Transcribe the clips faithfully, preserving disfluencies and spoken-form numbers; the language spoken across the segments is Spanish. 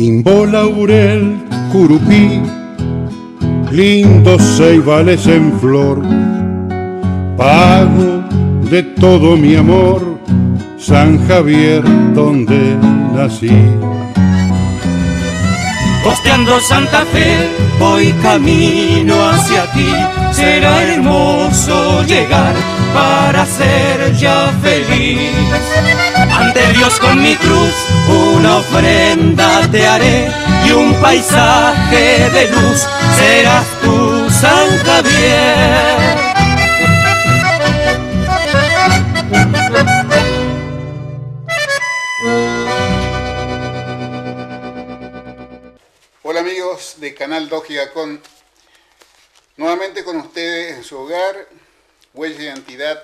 Timbó, laurel, curupí, lindos ceibales en flor, pago de todo mi amor, San Javier donde nací. Costeando Santa Fe, voy camino hacia ti, será hermoso llegar para ser ya feliz. Ante Dios con mi cruz una ofrenda te haré y un paisaje de luz serás tú, San Javier. De Canal dos Gigacom, nuevamente con ustedes en su hogar, Huella de Identidad,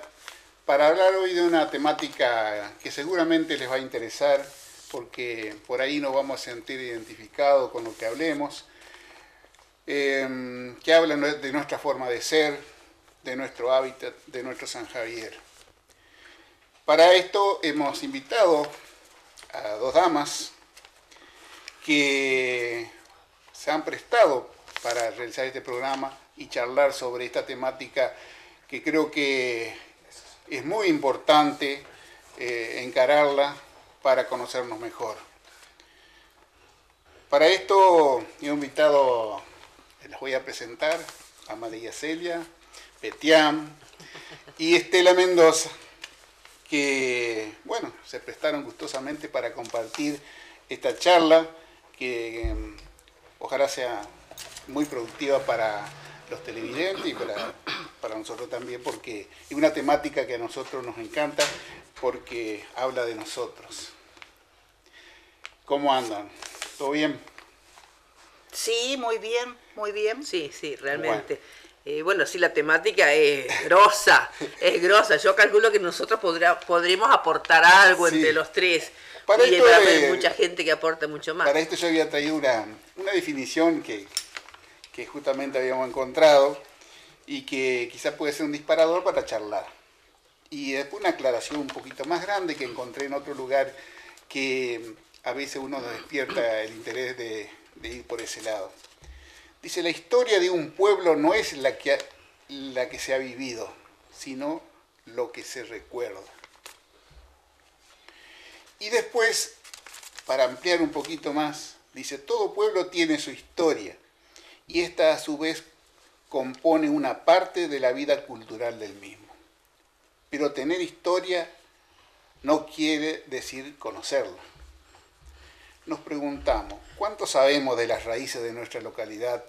para hablar hoy de una temática que seguramente les va a interesar, porque por ahí nos vamos a sentir identificados con lo que hablemos, eh, que habla de nuestra forma de ser, de nuestro hábitat, de nuestro San Javier. Para esto hemos invitado a dos damas que se han prestado para realizar este programa y charlar sobre esta temática que creo que es muy importante eh, encararla para conocernos mejor. Para esto he invitado, les voy a presentar a María Celia Petiam y Estela Mendoza, que bueno, se prestaron gustosamente para compartir esta charla que ojalá sea muy productiva para los televidentes y para, para nosotros también, porque es una temática que a nosotros nos encanta, porque habla de nosotros. ¿Cómo andan? ¿Todo bien? Sí, muy bien, muy bien. Sí, sí, realmente. Bueno. Eh, bueno, sí, la temática es grosa, es grosa. Yo calculo que nosotros podrá, podremos aportar algo sí. Entre los tres. Para y esto, hay mucha gente que aporta mucho más. Para esto yo había traído una, una definición que, que justamente habíamos encontrado y que quizás puede ser un disparador para charlar. Y después una aclaración un poquito más grande que encontré en otro lugar, que a veces uno nos despierta el interés de, de ir por ese lado. Dice, la historia de un pueblo no es la que, ha, la que se ha vivido, sino lo que se recuerda. Y después, para ampliar un poquito más, dice, todo pueblo tiene su historia y esta a su vez compone una parte de la vida cultural del mismo. Pero tener historia no quiere decir conocerla. Nos preguntamos, ¿cuánto sabemos de las raíces de nuestra localidad,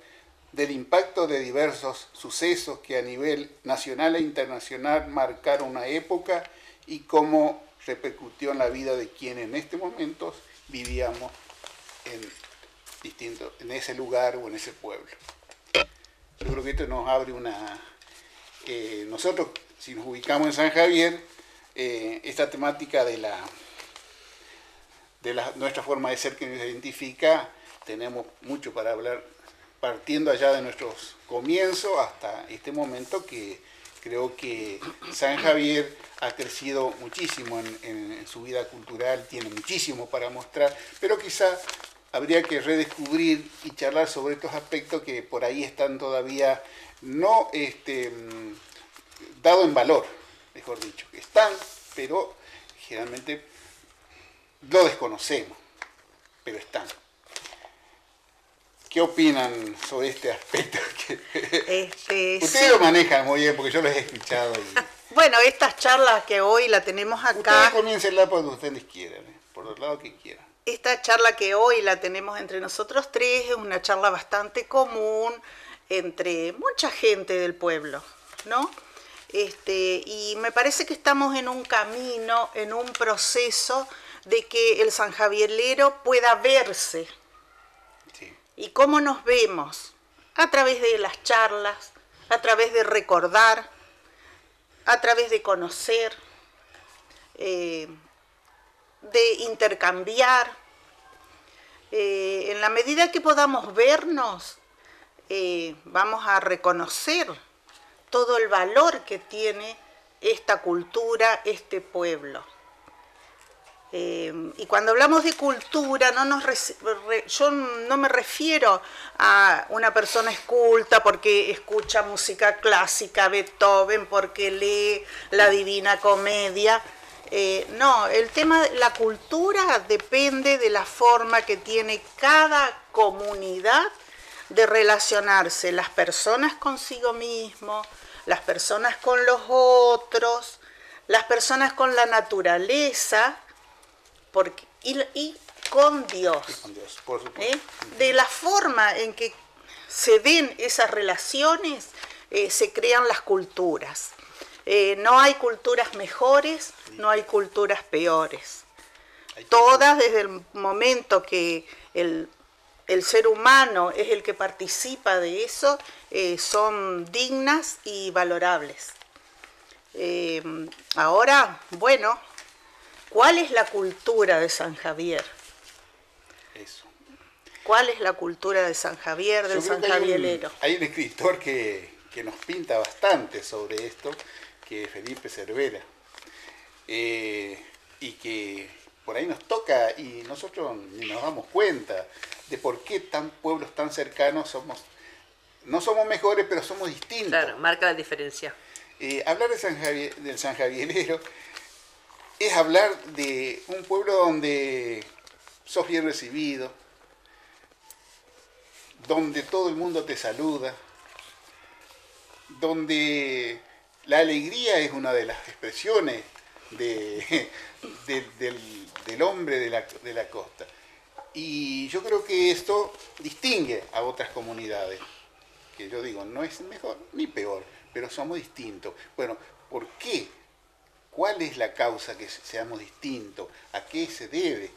del impacto de diversos sucesos que a nivel nacional e internacional marcaron una época y cómo repercutió en la vida de quienes en este momento vivíamos en, distinto, en ese lugar o en ese pueblo? Yo creo que esto nos abre una... Eh, nosotros, si nos ubicamos en San Javier, eh, esta temática de, la, de la, nuestra forma de ser que nos identifica, tenemos mucho para hablar, partiendo allá de nuestros comienzos hasta este momento que... Creo que San Javier ha crecido muchísimo en, en, en su vida cultural, tiene muchísimo para mostrar, pero quizá habría que redescubrir y charlar sobre estos aspectos que por ahí están todavía no este, dados en valor, mejor dicho. Están, pero generalmente lo desconocemos, pero están. ¿Qué opinan sobre este aspecto? Este, Ustedes sí. Lo manejan muy bien, porque yo los he escuchado. Y... Bueno, estas charlas que hoy la tenemos acá... Ustedes comiéncenla por donde ustedes quieran, ¿eh? Por el lado que quieran. Esta charla que hoy la tenemos entre nosotros tres es una charla bastante común entre mucha gente del pueblo, ¿no? Este, y me parece que estamos en un camino, en un proceso de que el sanjavielero pueda verse. ¿Y cómo nos vemos? A través de las charlas, a través de recordar, a través de conocer, eh, de intercambiar. Eh, en la medida que podamos vernos, eh, vamos a reconocer todo el valor que tiene esta cultura, este pueblo. Eh, y cuando hablamos de cultura, no nos re, re, yo no me refiero a una persona es culta porque escucha música clásica, Beethoven, porque lee la Divina Comedia. Eh, no, el tema de la cultura depende de la forma que tiene cada comunidad de relacionarse, las personas consigo mismo, las personas con los otros, las personas con la naturaleza, porque, y, y con Dios, y con Dios, por supuesto. ¿Eh? De la forma en que se den esas relaciones, eh, se crean las culturas. Eh, no hay culturas mejores, no hay culturas peores. Todas, desde el momento que el, el ser humano es el que participa de eso, eh, son dignas y valorables. Eh, ahora, bueno, ¿cuál es la cultura de San Javier? Eso. ¿Cuál es la cultura de San Javier, del San Javierero? Hay un escritor que, que nos pinta bastante sobre esto, que es Felipe Cervera, eh, y que por ahí nos toca y nosotros ni nos damos cuenta de por qué tan pueblos tan cercanos somos, no somos mejores, pero somos distintos. Claro, marca la diferencia. Eh, hablar de San Javier, del San Javierero es hablar de un pueblo donde sos bien recibido, donde todo el mundo te saluda, donde la alegría es una de las expresiones de, de, del, del hombre de la, de la costa. Y yo creo que esto distingue a otras comunidades, que yo digo, no es mejor ni peor, pero somos distintos. Bueno, ¿por qué? ¿Cuál es la causa que seamos distintos? ¿A qué se debe?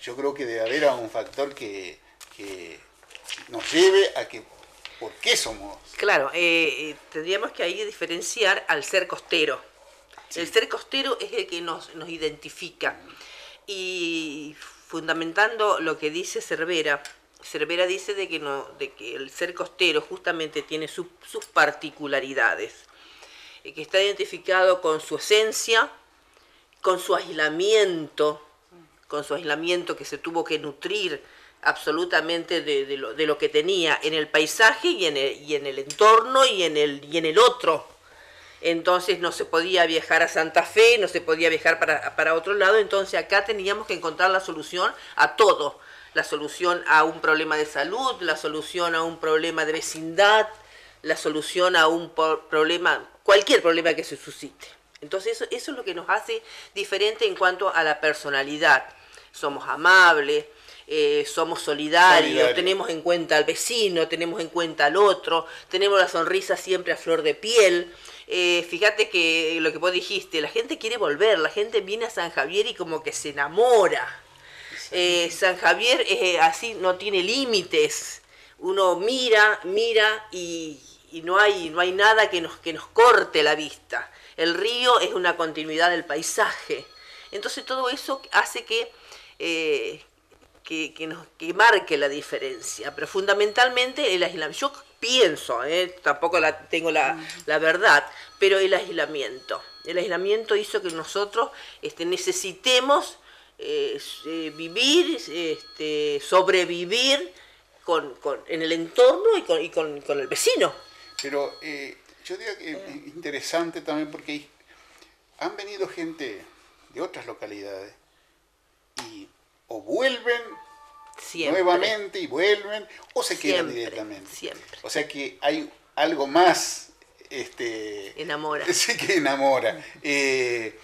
Yo creo que debe haber un factor que, que nos lleve a que... ¿Por qué somos? Claro, eh, tendríamos que ahí diferenciar al ser costero. Sí. El ser costero es el que nos, nos identifica. Y fundamentando lo que dice Cervera, Cervera dice de que, no, de que el ser costero justamente tiene su, sus particularidades, eh, que está identificado con su esencia, con su aislamiento, con su aislamiento que se tuvo que nutrir absolutamente de, de, lo, de lo que tenía en el paisaje y en el, y en el entorno y en el, y en el otro. Entonces no se podía viajar a Santa Fe, no se podía viajar para, para otro lado, entonces acá teníamos que encontrar la solución a todo, la solución a un problema de salud, la solución a un problema de vecindad, la solución a un problema, cualquier problema que se suscite. Entonces eso, eso es lo que nos hace diferente en cuanto a la personalidad. Somos amables, Eh, somos solidarios, Solidario. tenemos en cuenta al vecino, tenemos en cuenta al otro, tenemos la sonrisa siempre a flor de piel. Eh, fíjate que lo que vos dijiste, la gente quiere volver, la gente viene a San Javier y como que se enamora. Eh, San Javier eh, así no tiene límites, uno mira, mira y, y no hay, no hay nada que nos, que nos corte la vista. El río es una continuidad del paisaje, entonces todo eso hace que... Eh, Que, que, nos, que marque la diferencia, pero fundamentalmente el aislamiento, yo pienso, eh, tampoco la, tengo la, la verdad, pero el aislamiento, el aislamiento hizo que nosotros este, necesitemos eh, vivir, este, sobrevivir con, con, en el entorno y con, y con, con el vecino. Pero eh, yo digo que es interesante también porque han venido gente de otras localidades y o vuelven siempre. nuevamente y vuelven, o se quedan siempre, directamente. Siempre. O sea que hay algo más... Este, enamora. Sí que enamora. Eh,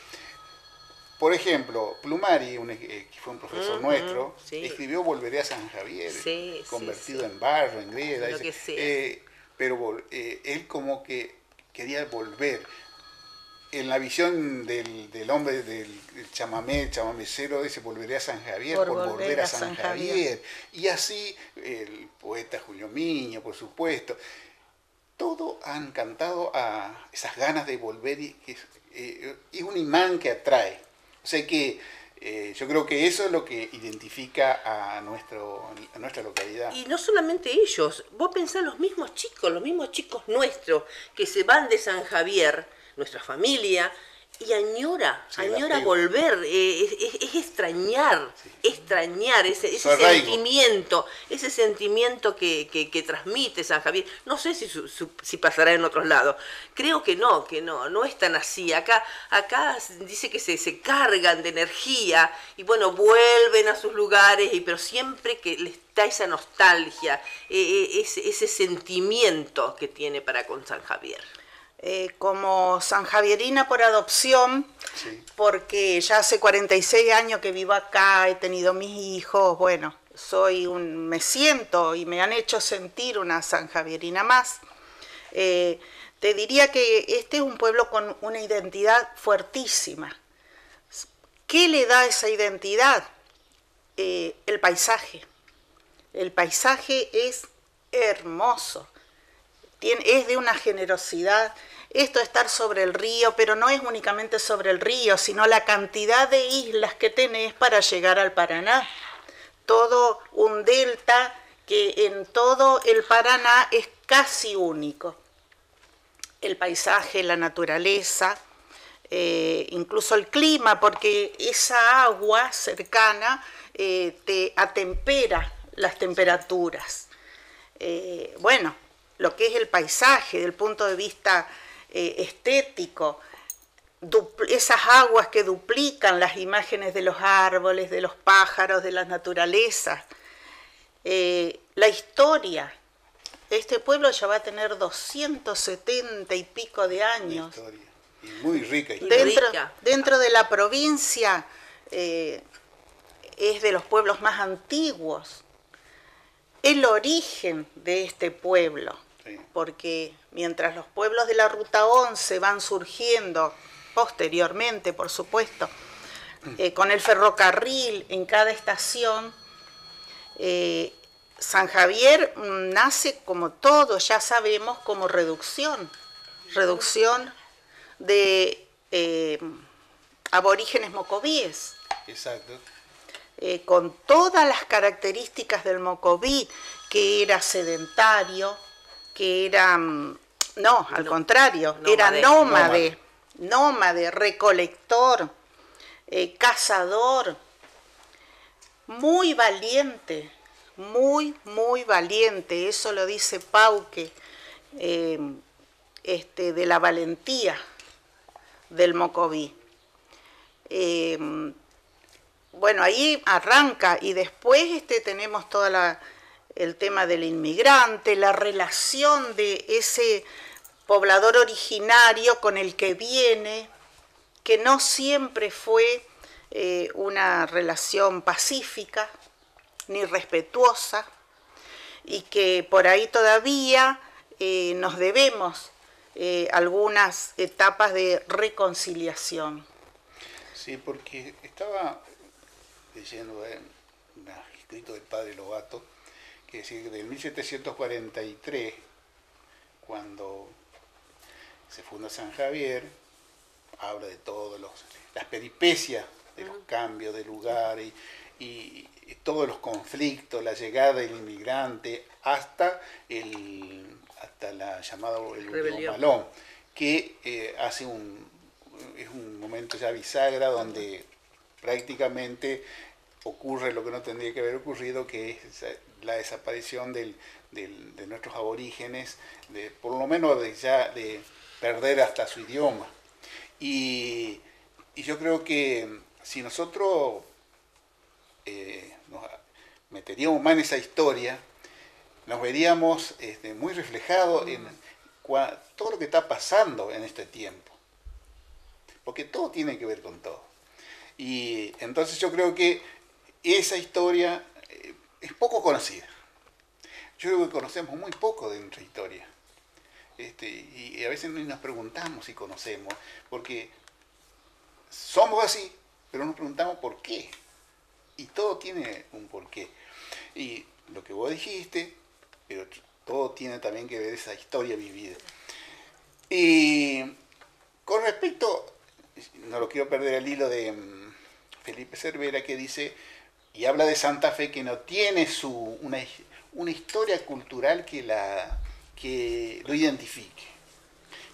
por ejemplo, Plumari, un, eh, que fue un profesor uh-huh, nuestro, sí. escribió Volveré a San Javier, sí, convertido sí, sí. en barro, en grieta. Lo que sea. Eh, pero eh, él como que quería volver. En la visión del, del hombre del chamamé, chamamecero, dice, volveré a San Javier, por, por volver, volver a, a San, San Javier. Javier. Y así, el poeta Julio Miño, por supuesto, todo han cantado a esas ganas de volver y es, eh, es un imán que atrae. O sea que eh, yo creo que eso es lo que identifica a, nuestro, a nuestra localidad. Y no solamente ellos, vos pensás los mismos chicos, los mismos chicos nuestros que se van de San Javier, nuestra familia, Y añora, sí, añora volver, eh, es, es, es extrañar, sí. extrañar ese, ese sentimiento, ese sentimiento que, que, que transmite San Javier. No sé si, su, su, si pasará en otros lados, creo que no, que no, no es tan así. Acá, acá dice que se, se cargan de energía y bueno, vuelven a sus lugares, y, pero siempre que les da esa nostalgia, eh, ese, ese sentimiento que tiene para con San Javier. Eh, como sanjavierina por adopción, sí. porque ya hace cuarenta y seis años que vivo acá, he tenido mis hijos, bueno, soy un, me siento y me han hecho sentir una sanjavierina más. Eh, te diría que este es un pueblo con una identidad fuertísima. ¿Qué le da esa identidad? Eh, el paisaje. El paisaje es hermoso. Es de una generosidad, esto de estar sobre el río, pero no es únicamente sobre el río, sino la cantidad de islas que tenés para llegar al Paraná. Todo un delta que en todo el Paraná es casi único. El paisaje, la naturaleza, eh, incluso el clima, porque esa agua cercana eh, te atempera las temperaturas. Eh, bueno... lo que es el paisaje, del punto de vista eh, estético, esas aguas que duplican las imágenes de los árboles, de los pájaros, de las naturalezas, eh, la historia. Este pueblo ya va a tener doscientos setenta y pico de años. Historia. Y muy rica historia. Dentro, dentro de la provincia eh, es de los pueblos más antiguos. El origen de este pueblo, porque mientras los pueblos de la Ruta once van surgiendo posteriormente, por supuesto, eh, con el ferrocarril en cada estación, eh, San Javier nace, como todos ya sabemos, como reducción, reducción de eh, aborígenes mocovíes. Exacto. Eh, con todas las características del mocoví, que era sedentario, que era, no, al no, contrario, nómade, era nómade, nómade, nómade recolector, eh, cazador, muy valiente, muy, muy valiente, eso lo dice Paucke, eh, este, de la valentía del mocoví. Eh, Bueno, ahí arranca, y después este, tenemos todo el tema del inmigrante, la relación de ese poblador originario con el que viene, que no siempre fue eh, una relación pacífica ni respetuosa, y que por ahí todavía eh, nos debemos eh, algunas etapas de reconciliación. Sí, porque estaba... leyendo un escrito del Padre Lobato, que decía que del mil setecientos cuarenta y tres, cuando se funda San Javier, habla de todas las peripecias, de los cambios de lugar y, y, y todos los conflictos, la llegada del inmigrante, hasta el hasta la llamada el último malón, que eh, hace un, es un momento ya bisagra donde... prácticamente ocurre lo que no tendría que haber ocurrido, que es la desaparición del, del, de nuestros aborígenes, de, por lo menos de, ya de perder hasta su idioma. Y, y yo creo que si nosotros eh, nos meteríamos más en esa historia, nos veríamos este, muy reflejados en cua, todo lo que está pasando en este tiempo. Porque todo tiene que ver con todo. Y entonces yo creo que esa historia es poco conocida. Yo creo que conocemos muy poco de nuestra historia. Este, y a veces nos preguntamos si conocemos, porque somos así, pero nos preguntamos por qué. Y todo tiene un porqué. Y lo que vos dijiste, pero todo tiene también que ver esa historia vivida. Y con respecto... no lo quiero perder el hilo de Felipe Cervera, que dice y habla de Santa Fe, que no tiene su una, una historia cultural que, la, que lo identifique.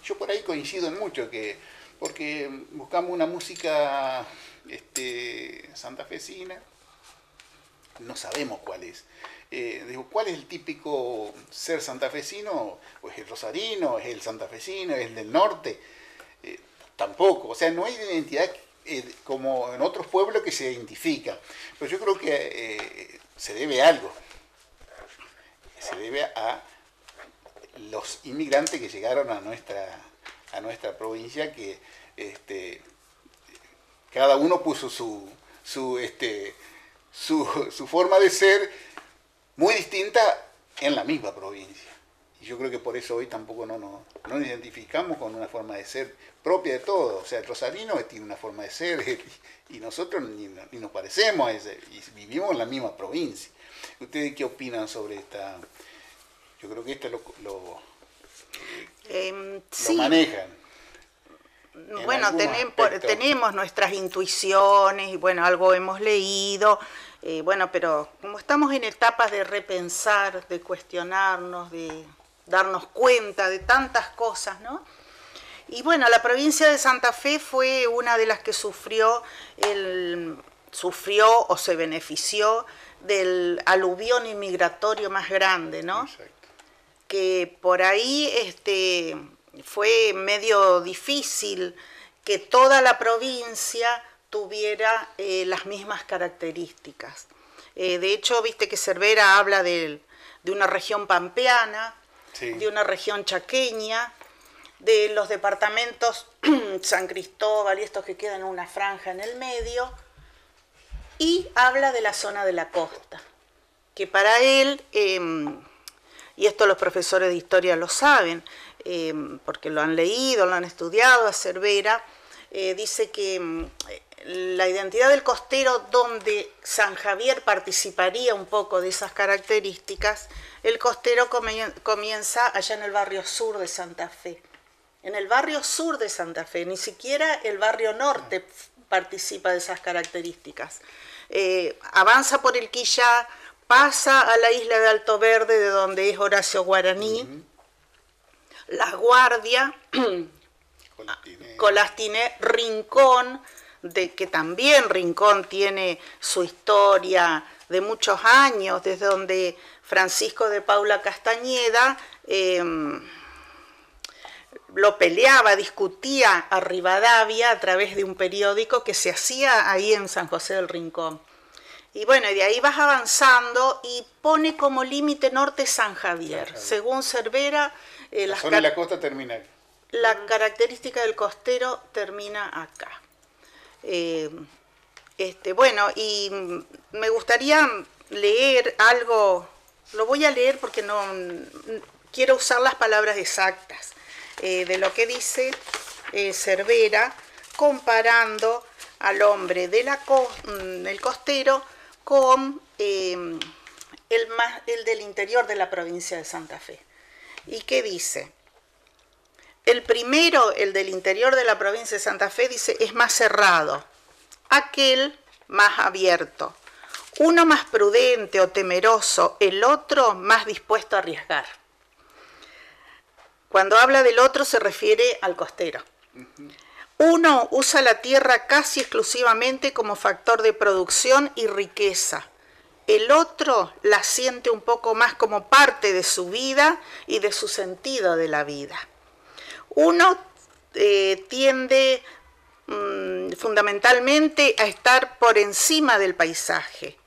Yo por ahí coincido en mucho, que porque buscamos una música este, santafesina, no sabemos cuál es. Eh, digo, ¿cuál es el típico ser santafesino? ¿O es el rosarino? ¿Es el santafesino? ¿Es el del norte? Eh, tampoco, o sea, no hay identidad eh, como en otros pueblos que se identifica, pero yo creo que eh, se debe a algo, se debe a los inmigrantes que llegaron a nuestra, a nuestra provincia, que este, cada uno puso su, su, este, su, su forma de ser muy distinta en la misma provincia. Y yo creo que por eso hoy tampoco no, no, no nos identificamos con una forma de ser propia de todos. O sea, el rosarino tiene una forma de ser y nosotros ni, ni nos parecemos a ese, y vivimos en la misma provincia. ¿Ustedes qué opinan sobre esta? Yo creo que esto lo, lo, eh, lo sí. manejan. Bueno, tenem, tenemos nuestras intuiciones y bueno, algo hemos leído. Eh, bueno, pero como estamos en etapas de repensar, de cuestionarnos, de darnos cuenta de tantas cosas, ¿no? Y bueno, la provincia de Santa Fe fue una de las que sufrió, el, sufrió o se benefició del aluvión inmigratorio más grande, ¿no? Exacto. Que por ahí este, fue medio difícil que toda la provincia tuviera eh, las mismas características. Eh, de hecho, viste que Cervera habla de, de una región pampeana, sí, de una región chaqueña, de los departamentos San Cristóbal y estos que quedan en una franja en el medio, y habla de la zona de la costa, que para él, eh, y esto los profesores de historia lo saben, eh, porque lo han leído, lo han estudiado a Cervera, eh, dice que la identidad del costero, donde San Javier participaría un poco de esas características, el costero comienza allá en el barrio sur de Santa Fe. En el barrio sur de Santa Fe, ni siquiera el barrio norte participa de esas características. Eh, avanza por el Quillá, pasa a la isla de Alto Verde, de donde es Horacio Guaraní, uh-huh. La Guardia, Colastiné. Colastiné, Rincón, de que también Rincón tiene su historia de muchos años, desde donde Francisco de Paula Castañeda eh, lo peleaba, discutía a Rivadavia a través de un periódico que se hacía ahí en San José del Rincón. Y bueno, de ahí vas avanzando y pone como límite norte San Javier. San Javier. Según Cervera, eh, la, las zona de la costa termina. La característica del costero termina acá. Eh, este, bueno, y me gustaría leer algo, lo voy a leer porque no quiero usar las palabras exactas, eh, de lo que dice eh, Cervera, comparando al hombre de la co del costero con eh, el, más, el del interior de la provincia de Santa Fe. ¿Y qué dice? El primero, el del interior de la provincia de Santa Fe, dice, es más cerrado, aquel más abierto, uno más prudente o temeroso, el otro más dispuesto a arriesgar. Cuando habla del otro se refiere al costero. Uno usa la tierra casi exclusivamente como factor de producción y riqueza. El otro la siente un poco más como parte de su vida y de su sentido de la vida. Uno eh, tiende mmm, fundamentalmente a estar por encima del paisaje,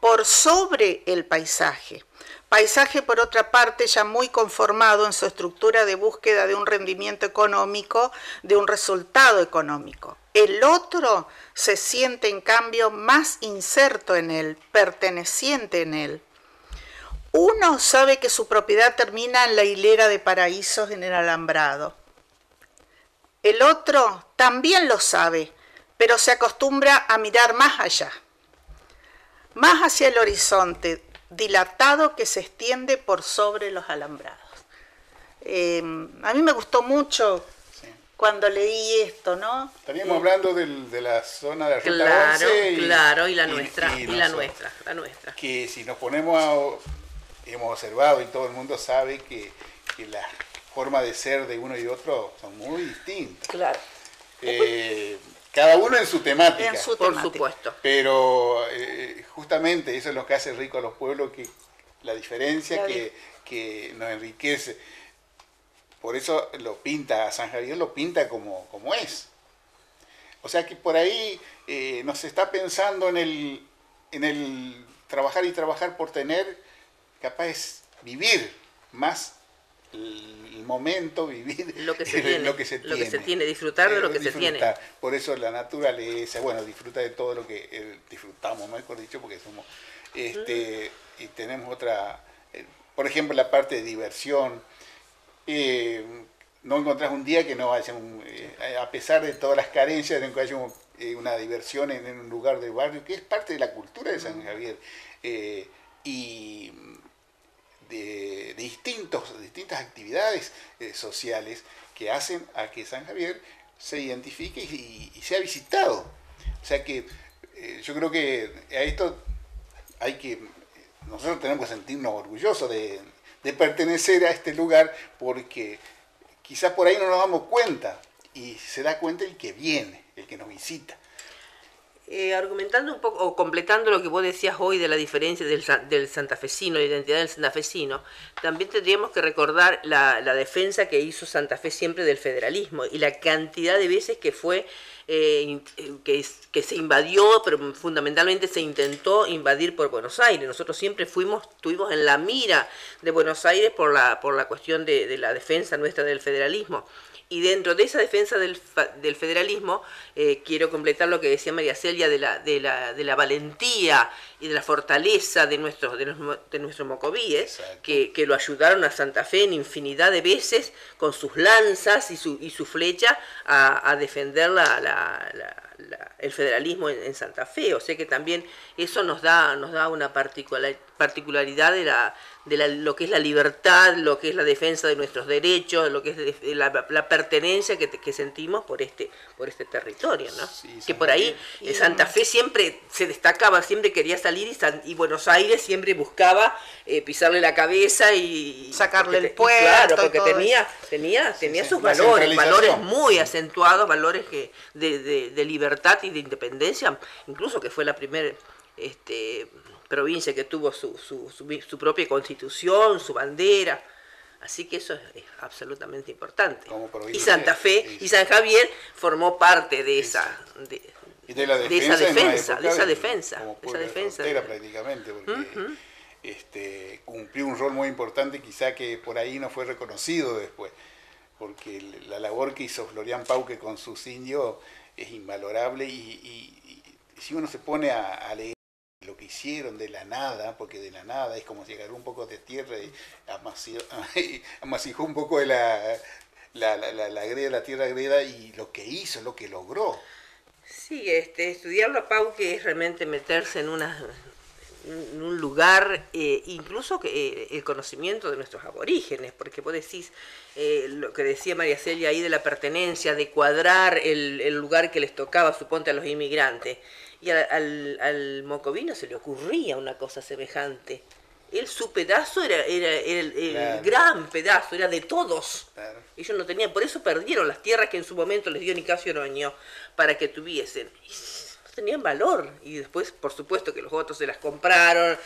por sobre el paisaje. Paisaje, por otra parte, ya muy conformado en su estructura de búsqueda de un rendimiento económico, de un resultado económico. El otro se siente, en cambio, más inserto en él, perteneciente en él. Uno sabe que su propiedad termina en la hilera de paraísos en el alambrado. El otro también lo sabe, pero se acostumbra a mirar más allá, más hacia el horizonte dilatado que se extiende por sobre los alambrados. Eh, a mí me gustó mucho sí. cuando leí esto, ¿no? Estaríamos eh, hablando del, de la zona de la Ruta claro, once y, claro, y la y, nuestra, y, y, y la nuestra, la nuestra. Que si nos ponemos a, hemos observado y todo el mundo sabe que, que la forma de ser de uno y de otro son muy distintas. Claro. Eh, cada uno en su temática. En su temática. Por supuesto. Pero eh, justamente eso es lo que hace rico a los pueblos, que la diferencia que, que nos enriquece. Por eso lo pinta, a San Javier lo pinta como, como es. O sea que por ahí eh, nos está pensando en el, en el trabajar y trabajar por tener, capaz es vivir más el momento, vivir lo que se tiene, lo que se, lo tiene. Que se tiene, disfrutar de lo que disfrutar. se tiene. Por eso la naturaleza, bueno, disfruta de todo lo que eh, disfrutamos, mejor dicho, porque somos, este, mm. y tenemos otra, eh, por ejemplo, la parte de diversión. Eh, no encontrás un día que no haya, un, eh, a pesar de todas las carencias, no haya un, eh, una diversión en, en un lugar del barrio, que es parte de la cultura de San Javier. Eh, y de, de distintos, distintas actividades eh, sociales que hacen a que San Javier se identifique y, y sea visitado. O sea que eh, yo creo que a esto hay que, nosotros tenemos que sentirnos orgullosos de... de pertenecer a este lugar, porque quizás por ahí no nos damos cuenta, y se da cuenta el que viene, el que nos visita. Eh, argumentando un poco, o completando lo que vos decías hoy de la diferencia del, del santafesino, la identidad del santafesino, también tendríamos que recordar la, la defensa que hizo Santa Fe siempre del federalismo, y la cantidad de veces que fue... Eh, que, que se invadió, pero fundamentalmente se intentó invadir por Buenos Aires. Nosotros siempre fuimos, estuvimos en la mira de Buenos Aires por la, por la cuestión de, de la defensa nuestra del federalismo. Y dentro de esa defensa del, del federalismo, eh, quiero completar lo que decía María Celia de la, de la, de la valentía y de la fortaleza de nuestros de, de nuestros mocovíes, que, que lo ayudaron a Santa Fe en infinidad de veces con sus lanzas y su, y su flecha a, a defender la, la, la, la, el federalismo en, en Santa Fe. O sea que también eso nos da, nos da una particularidad de, la, de la, lo que es la libertad, lo que es la defensa de nuestros derechos, lo que es la, la pertenencia que, que sentimos por este, por este territorio, ¿no? Sí, que por ahí sí. Santa Fe siempre se destacaba, siempre quería salir salir y, San, y Buenos Aires siempre buscaba eh, pisarle la cabeza y sacarle el puerto, claro, porque tenía tenía tenía sí, sus sí, valores valores muy sí. acentuados, valores que de, de, de libertad y de independencia, incluso que fue la primera este, provincia que tuvo su, su, su, su propia constitución, su bandera. Así que eso es, es absolutamente importante. Y Santa Fe sí. y San Javier formó parte de esa de, Y de la defensa, de esa defensa, de esa defensa, como pueblo de defensa, frontera prácticamente, porque uh-huh. este, cumplió un rol muy importante, quizá que por ahí no fue reconocido después, porque la labor que hizo Florian Paucke con sus indios es invalorable, y, y, y si uno se pone a, a leer lo que hicieron de la nada, porque de la nada es como llegar un poco de tierra y amasijó, amasijó un poco de la, la, la, la, la greda, la tierra greda, y lo que hizo, lo que logró. Sí, este, estudiarlo a Paucke es realmente meterse en, una, en un lugar, eh, incluso que, eh, el conocimiento de nuestros aborígenes, porque vos decís, eh, lo que decía María Celia ahí de la pertenencia, de cuadrar el, el lugar que les tocaba, suponte, a los inmigrantes, y al, al, al mocovino se le ocurría una cosa semejante. Él, su pedazo era, era, era el, el claro. gran pedazo, era de todos. Claro. Ellos no tenían, por eso perdieron las tierras que en su momento les dio Nicasio Oroño para que tuviesen. Y no tenían valor. Y después, por supuesto, que los otros se las compraron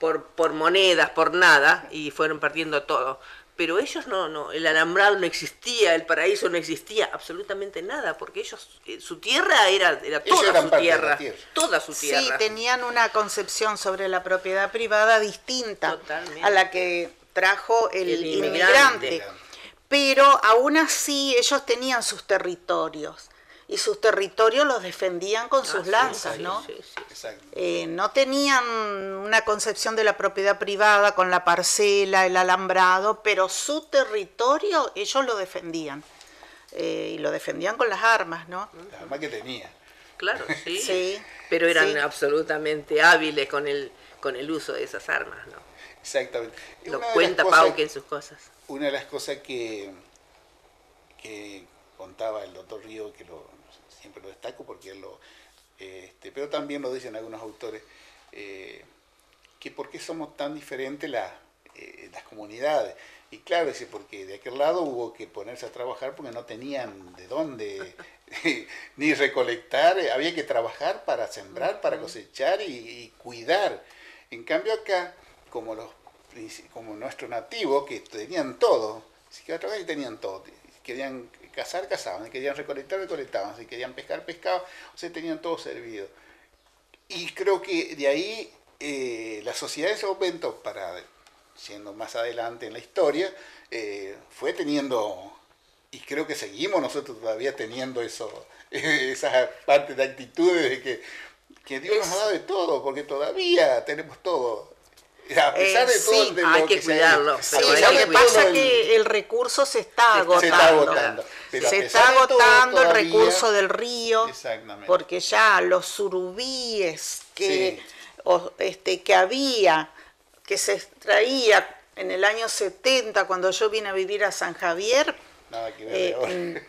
por, por monedas, por nada, y fueron perdiendo todo. Pero ellos no, no, el alambrado no existía, el paraíso no existía, absolutamente nada, porque ellos, eh, su tierra era, era toda su tierra, tierra, toda su tierra. Sí, tenían una concepción sobre la propiedad privada distinta Totalmente. a la que trajo el, el inmigrante. inmigrante. Pero aún así ellos tenían sus territorios, y sus territorios los defendían con ah, sus sí, lanzas, sí, ¿no? Sí, sí. Eh, no tenían una concepción de la propiedad privada con la parcela, el alambrado, pero su territorio ellos lo defendían, eh, y lo defendían con las armas, ¿no? Las armas que tenían. Claro, sí, sí pero eran sí. absolutamente hábiles con el, con el uso de esas armas, ¿no? Exactamente. Lo cuenta Paucke en sus cosas. Una de las cosas que... que contaba el doctor Ríos, que lo, siempre lo destaco porque él lo... Este, pero también lo dicen algunos autores, eh, que por qué somos tan diferentes la, eh, las comunidades. Y claro, ese porque de aquel lado hubo que ponerse a trabajar porque no tenían de dónde ni recolectar, había que trabajar para sembrar, para cosechar y, y cuidar. En cambio acá, como los como nuestros nativos, que tenían todo, si querían trabajar, tenían todo. Querían cazar, cazaban, querían recolectar, recolectaban, si querían pescar, pescaban, o sea, tenían todo servido. Y creo que de ahí eh, la sociedad en ese momento, para, siendo más adelante en la historia, eh, fue teniendo, y creo que seguimos nosotros todavía teniendo eso, esas partes de actitudes de que, que Dios nos ha dado de todo, porque todavía tenemos todo. A pesar de eh, todo, sí, de hay que, que cuidarlo. Sea, sí, lo que pasa es que el recurso se está agotando. Se está agotando, pero se está agotando todo, el recurso del río, porque ya los surubíes que, sí. o, este, que había, que se extraía en el año setenta, cuando yo vine a vivir a San Javier, nada que ver, eh,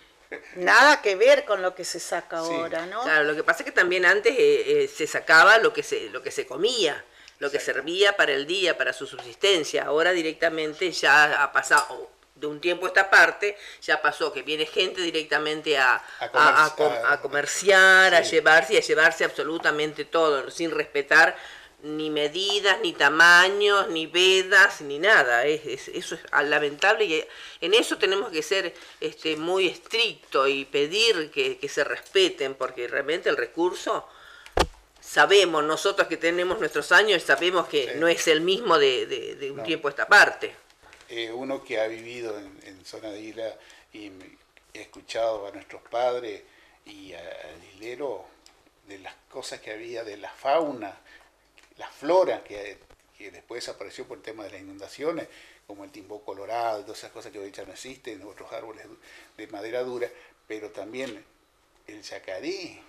nada que ver con lo que se saca ahora, sí. ¿no? Claro, lo que pasa es que también antes eh, eh, se sacaba lo que se, lo que se comía. Lo que servía para el día, para su subsistencia. Ahora directamente ya ha pasado, de un tiempo a esta parte, ya pasó que viene gente directamente a, a, comerciar, a, com, a, comerciar, sí. a llevarse y a llevarse absolutamente todo, sin respetar ni medidas, ni tamaños, ni vedas, ni nada. Es, es, eso es lamentable y en eso tenemos que ser este, muy estrictos y pedir que, que se respeten, porque realmente el recurso... Sabemos, nosotros que tenemos nuestros años, sabemos que sí. no es el mismo de, de, de un no. tiempo a esta parte. Eh, uno que ha vivido en, en zona de isla y he escuchado a nuestros padres y al hilero de las cosas que había, de la fauna, la flora, que, que después desapareció por el tema de las inundaciones, como el timbó colorado, todas esas cosas que hoy ya no existen, otros árboles de madera dura, pero también el yacarí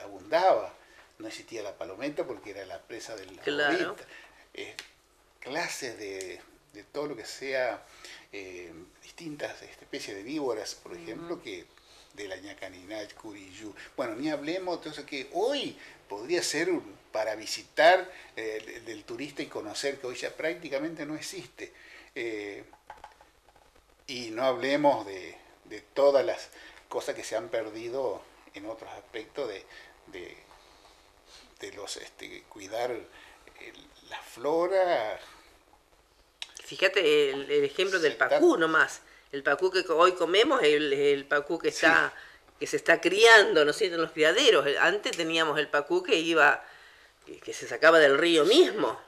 abundaba. No existía la palometa porque era la presa de la claro. eh, clases de, de todo lo que sea, eh, distintas especies de víboras, por ejemplo, mm. que de la ñacanina, curiyú. Bueno, ni hablemos de eso que hoy podría ser un, para visitar eh, del, del turista y conocer, que hoy ya prácticamente no existe. Eh, y no hablemos de, de todas las cosas que se han perdido en otros aspectos de... de de los este, cuidar el, la flora. Fíjate el, el ejemplo del pacú nomás, el pacú que hoy comemos, el, el pacú que está sí. que se está criando, ¿no es cierto?, en los criaderos. Antes teníamos el pacú que iba que, que se sacaba del río mismo.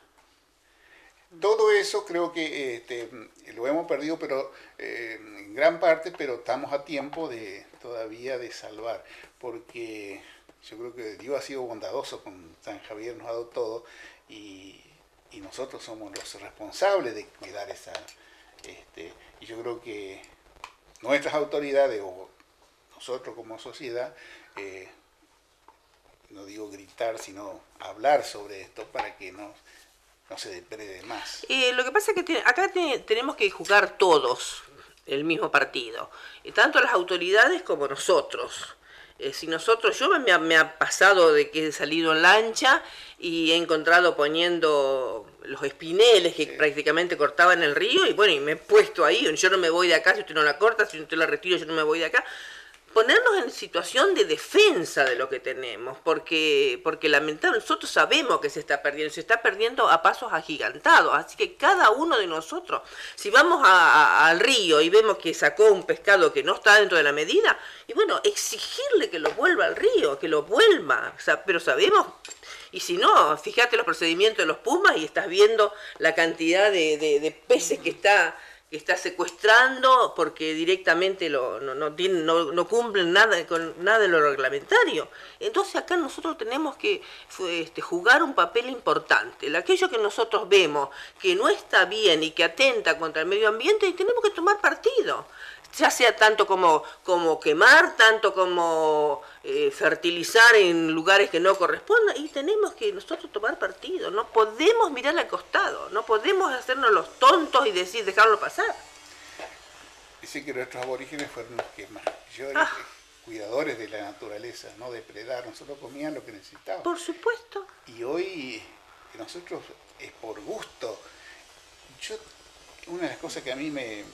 Todo eso creo que este, lo hemos perdido, pero eh, en gran parte, pero estamos a tiempo de todavía de salvar, porque yo creo que Dios ha sido bondadoso con San Javier, nos ha dado todo y, y nosotros somos los responsables de cuidar esa... Este, y yo creo que nuestras autoridades o nosotros como sociedad, eh, no digo gritar, sino hablar sobre esto para que no, no se deprede más. Eh, lo que pasa es que te, acá te, tenemos que jugar todos el mismo partido, tanto las autoridades como nosotros. Eh, si nosotros, yo me, me ha pasado de que he salido en lancha y he encontrado poniendo los espineles que sí. prácticamente cortaban el río y bueno, y me he puesto ahí, yo no me voy de acá, si usted no la corta, si usted la retiro, yo no me voy de acá. Ponernos en situación de defensa de lo que tenemos, porque, porque lamentablemente nosotros sabemos que se está perdiendo, se está perdiendo a pasos agigantados, así que cada uno de nosotros, si vamos a, a, al río y vemos que sacó un pescado que no está dentro de la medida, y bueno, exigirle que lo vuelva al río, que lo vuelva, o sea, pero sabemos, y si no, fíjate los procedimientos de los pumas y estás viendo la cantidad de, de, de peces que está... que está secuestrando porque directamente lo, no, no, tienen, no, no cumplen nada con nada de lo reglamentario. Entonces acá nosotros tenemos que este, jugar un papel importante. Aquello que nosotros vemos que no está bien y que atenta contra el medio ambiente, y tenemos que tomar partido. Ya sea tanto como, como quemar, tanto como eh, fertilizar en lugares que no correspondan, y tenemos que nosotros tomar partido, no podemos mirar al costado, no podemos hacernos los tontos y decir, dejarlo pasar. Dice que nuestros aborígenes fueron los que más ah. cuidadores de la naturaleza, no depredar, nosotros comían lo que necesitábamos. Por supuesto. Y hoy nosotros es por gusto. Yo una de las cosas que a mí me,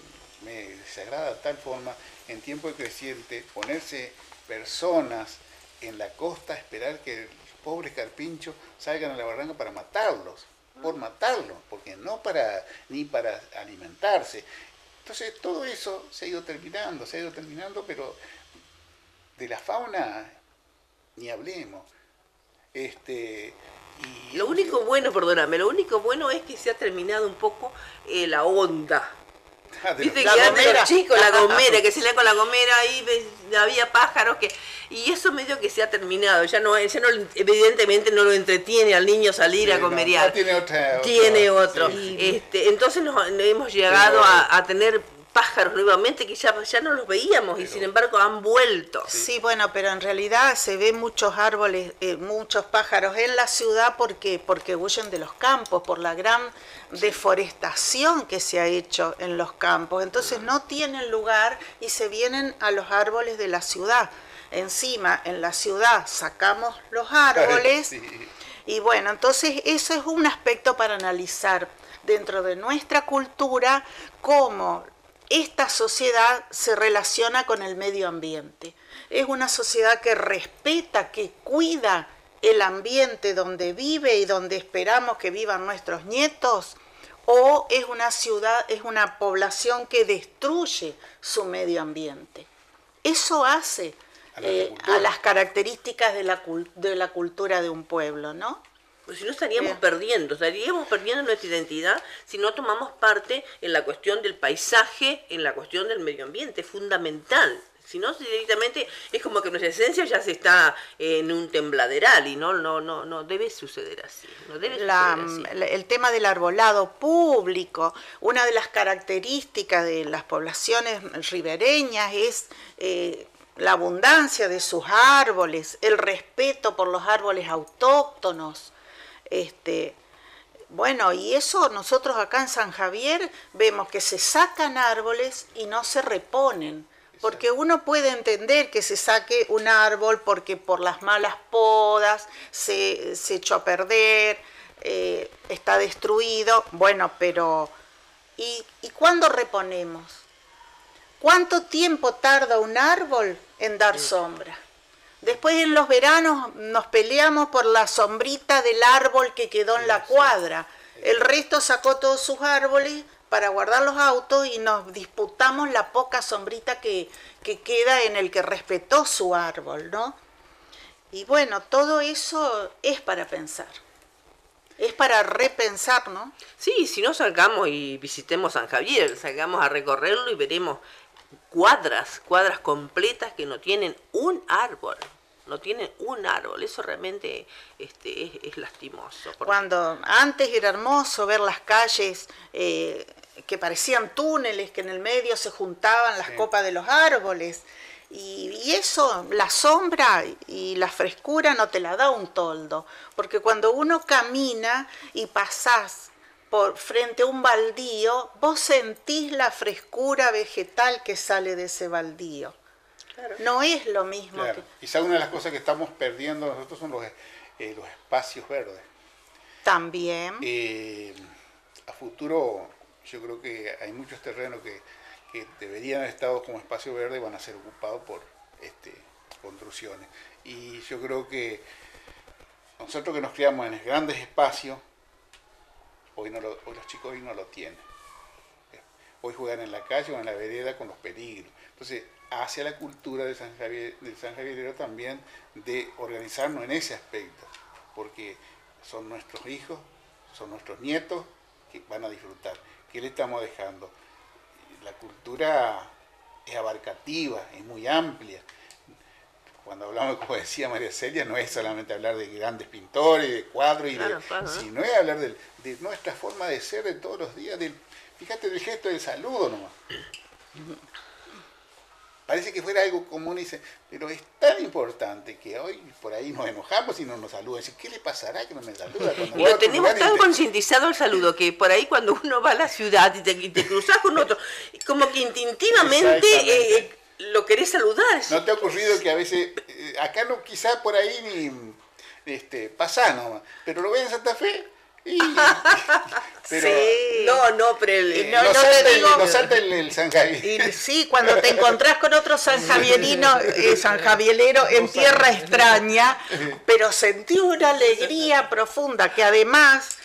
me desagrada de tal forma, en tiempo de creciente, ponerse personas en la costa a esperar que los pobres carpinchos salgan a la barranca para matarlos, por matarlos, porque no para, ni para alimentarse. Entonces todo eso se ha ido terminando, se ha ido terminando, pero de la fauna ni hablemos. Este, y lo único bueno, perdóname, lo único bueno es que se ha terminado un poco eh, la onda. Viste que antes los chicos, la gomera, que se le con la gomera ahí había pájaros que... Y eso medio que se ha terminado, ya no, ya no evidentemente no lo entretiene al niño salir sí, a comerear. No, no tiene, otra, tiene otra, otro. Sí. Este, entonces nos, nos hemos llegado sí, a, a tener pájaros nuevamente que ya, ya no los veíamos, pero, y sin embargo han vuelto. Sí, sí, bueno, pero en realidad se ven muchos árboles, eh, muchos pájaros en la ciudad porque, porque huyen de los campos, por la gran deforestación que se ha hecho en los campos. Entonces no tienen lugar y se vienen a los árboles de la ciudad. Encima, en la ciudad sacamos los árboles. Sí. Y bueno, entonces eso es un aspecto para analizar dentro de nuestra cultura cómo esta sociedad se relaciona con el medio ambiente. Es una sociedad que respeta, que cuida el ambiente donde vive y donde esperamos que vivan nuestros nietos, o es una ciudad, es una población que destruye su medio ambiente. Eso hace a, la eh, a las características de la, de la cultura de un pueblo, ¿no? Pues si no estaríamos perdiendo, estaríamos perdiendo nuestra identidad si no tomamos parte en la cuestión del paisaje, en la cuestión del medio ambiente, es fundamental. Si no, directamente es como que nuestra esencia ya se está en un tembladeral y no, no, no, no debe suceder así. No debe la, suceder así. El tema del arbolado público, una de las características de las poblaciones ribereñas es... Eh, la abundancia de sus árboles, el respeto por los árboles autóctonos. Este, bueno, y eso nosotros acá en San Javier vemos que se sacan árboles y no se reponen. Porque uno puede entender que se saque un árbol porque por las malas podas se, se echó a perder, eh, está destruido. Bueno, pero ¿y, y cuándo reponemos? ¿Cuánto tiempo tarda un árbol en dar sombra? Después en los veranos nos peleamos por la sombrita del árbol que quedó en la cuadra. El resto sacó todos sus árboles para guardar los autos y nos disputamos la poca sombrita que, que queda en el que respetó su árbol, ¿no? Y bueno, todo eso es para pensar. Es para repensar, ¿no? Sí, si no salgamos y visitemos San Javier, salgamos a recorrerlo y veremos... cuadras, cuadras completas que no tienen un árbol, no tienen un árbol, eso realmente este, es, es lastimoso. Porque... Cuando antes era hermoso ver las calles eh, que parecían túneles, que en el medio se juntaban las sí. copas de los árboles, y, y eso, la sombra y la frescura no te la da un toldo, porque cuando uno camina y pasás por frente a un baldío, vos sentís la frescura vegetal que sale de ese baldío. Claro. No es lo mismo. Claro. Que... Quizá una de las cosas que estamos perdiendo nosotros son los, eh, los espacios verdes. También. Eh, a futuro yo creo que hay muchos terrenos que, que deberían haber estado como espacio verde y van a ser ocupados por este, construcciones. Y yo creo que nosotros que nos criamos en grandes espacios, Hoy, no lo, hoy los chicos hoy no lo tienen. Hoy juegan en la calle o en la vereda con los peligros. Entonces, hacia la cultura de San Javier, de San Javierero también, de organizarnos en ese aspecto. Porque son nuestros hijos, son nuestros nietos que van a disfrutar. ¿Qué le estamos dejando? La cultura es abarcativa, es muy amplia. Cuando hablamos, como decía María Celia, no es solamente hablar de grandes pintores, de cuadros, claro, de, claro, ¿eh? sino es hablar de, de nuestra forma de ser de todos los días. Del, fíjate del gesto del saludo nomás. Parece que fuera algo común, y se, pero es tan importante que hoy por ahí nos enojamos y no nos saludan. ¿Qué le pasará que no me saluda? Y lo tenemos tan te... concientizado el saludo que por ahí cuando uno va a la ciudad y te, y te cruzas con otro, como que instintivamente... lo querés saludar. ¿No te ha ocurrido que a veces, eh, acá no, quizá por ahí ni este, pasá nomás, pero lo ven en Santa Fe y Pero sí. No, no, pero el, no, no salta, te digo, el, salta el, el San Javier. Y, sí, cuando te encontrás con otro San Javierino, eh, San Javielero en tierra extraña, pero sentí una alegría profunda que además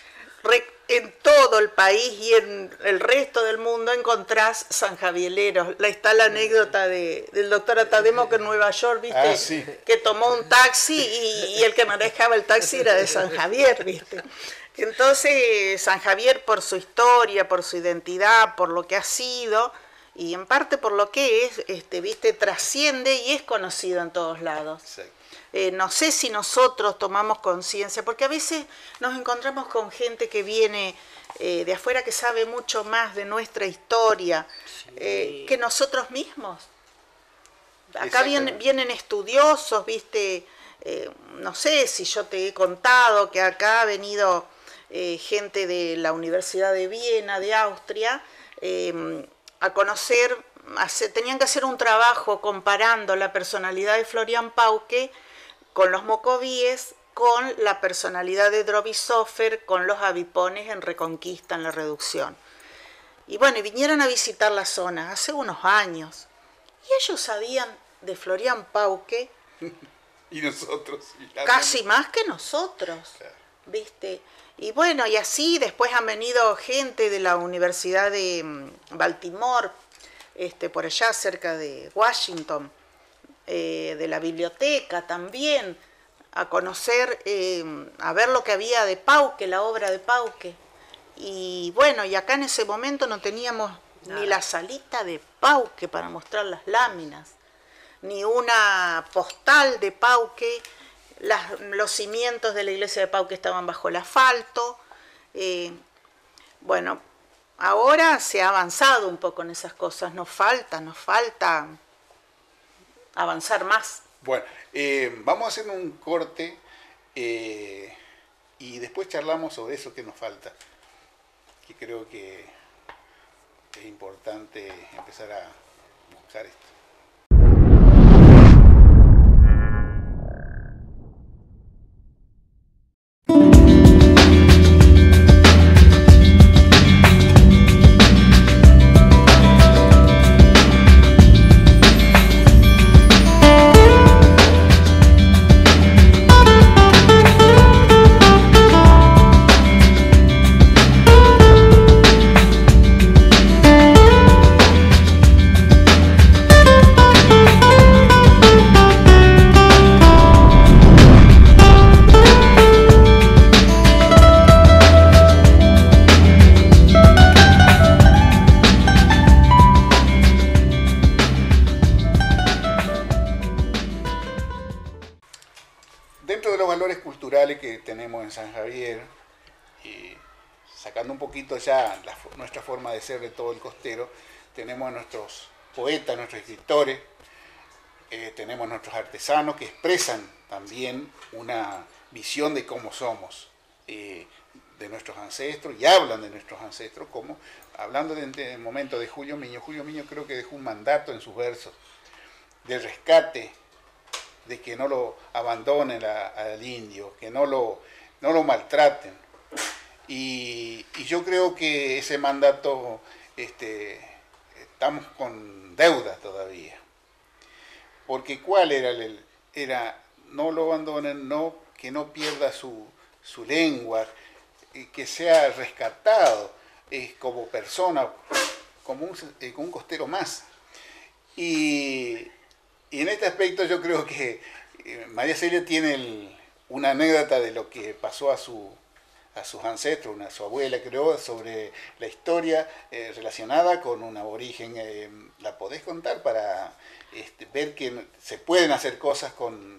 re, en todo el país y en el resto del mundo encontrás San Javieleros. Está la anécdota de, del doctor Atademo que en Nueva York, ¿viste? Ah, sí. Que tomó un taxi y, y el que manejaba el taxi era de San Javier, ¿viste? Entonces, San Javier por su historia, por su identidad, por lo que ha sido y en parte por lo que es, este, viste, trasciende y es conocido en todos lados. Eh, no sé si nosotros tomamos conciencia, porque a veces nos encontramos con gente que viene eh, de afuera que sabe mucho más de nuestra historia sí. eh, que nosotros mismos. Acá vienen, vienen estudiosos, viste, eh, no sé si yo te he contado que acá ha venido... Eh, gente de la Universidad de Viena, de Austria, eh, a conocer, hace, tenían que hacer un trabajo comparando la personalidad de Florian Paucke con los mocovíes, con la personalidad de Dobrizhoffer, con los avipones en Reconquista, en la reducción. Y bueno, y vinieron a visitar la zona hace unos años, y ellos sabían de Florian Paucke y nosotros, y casi también. Más que nosotros, claro. ¿Viste? Y bueno, y así después han venido gente de la Universidad de Baltimore, este, por allá cerca de Washington, eh, de la biblioteca también, a conocer, eh, a ver lo que había de Paucke, la obra de Paucke. Y bueno, y acá en ese momento no teníamos nada. Ni la salita de Paucke para mostrar las láminas, ni una postal de Paucke. Las, los cimientos de la iglesia de Paucke estaban bajo el asfalto. Eh, bueno, ahora se ha avanzado un poco en esas cosas. Nos falta, nos falta avanzar más. Bueno, eh, vamos a hacer un corte eh, y después charlamos sobre eso que nos falta. Que creo que es importante empezar a buscar esto. Ya la, nuestra forma de ser de todo el costero, tenemos a nuestros poetas, nuestros escritores, eh, tenemos a nuestros artesanos que expresan también una visión de cómo somos, eh, de nuestros ancestros, y hablan de nuestros ancestros, como hablando en el momento de Julio Miño. Julio Miño creo que dejó un mandato en sus versos de rescate, de que no lo abandonen a, al indio, que no lo, no lo maltraten. Y, y yo creo que ese mandato, este, estamos con deuda todavía. Porque ¿cuál era el...? Era no lo abandonen, no, que no pierda su, su lengua, que sea rescatado eh, como persona, como un, eh, como un costero más. Y, y en este aspecto yo creo que eh, María Celia tiene el, una anécdota de lo que pasó a su... a sus ancestros, una, su abuela creó sobre la historia eh, relacionada con un aborigen. Eh, ¿La podés contar para este, ver que se pueden hacer cosas con,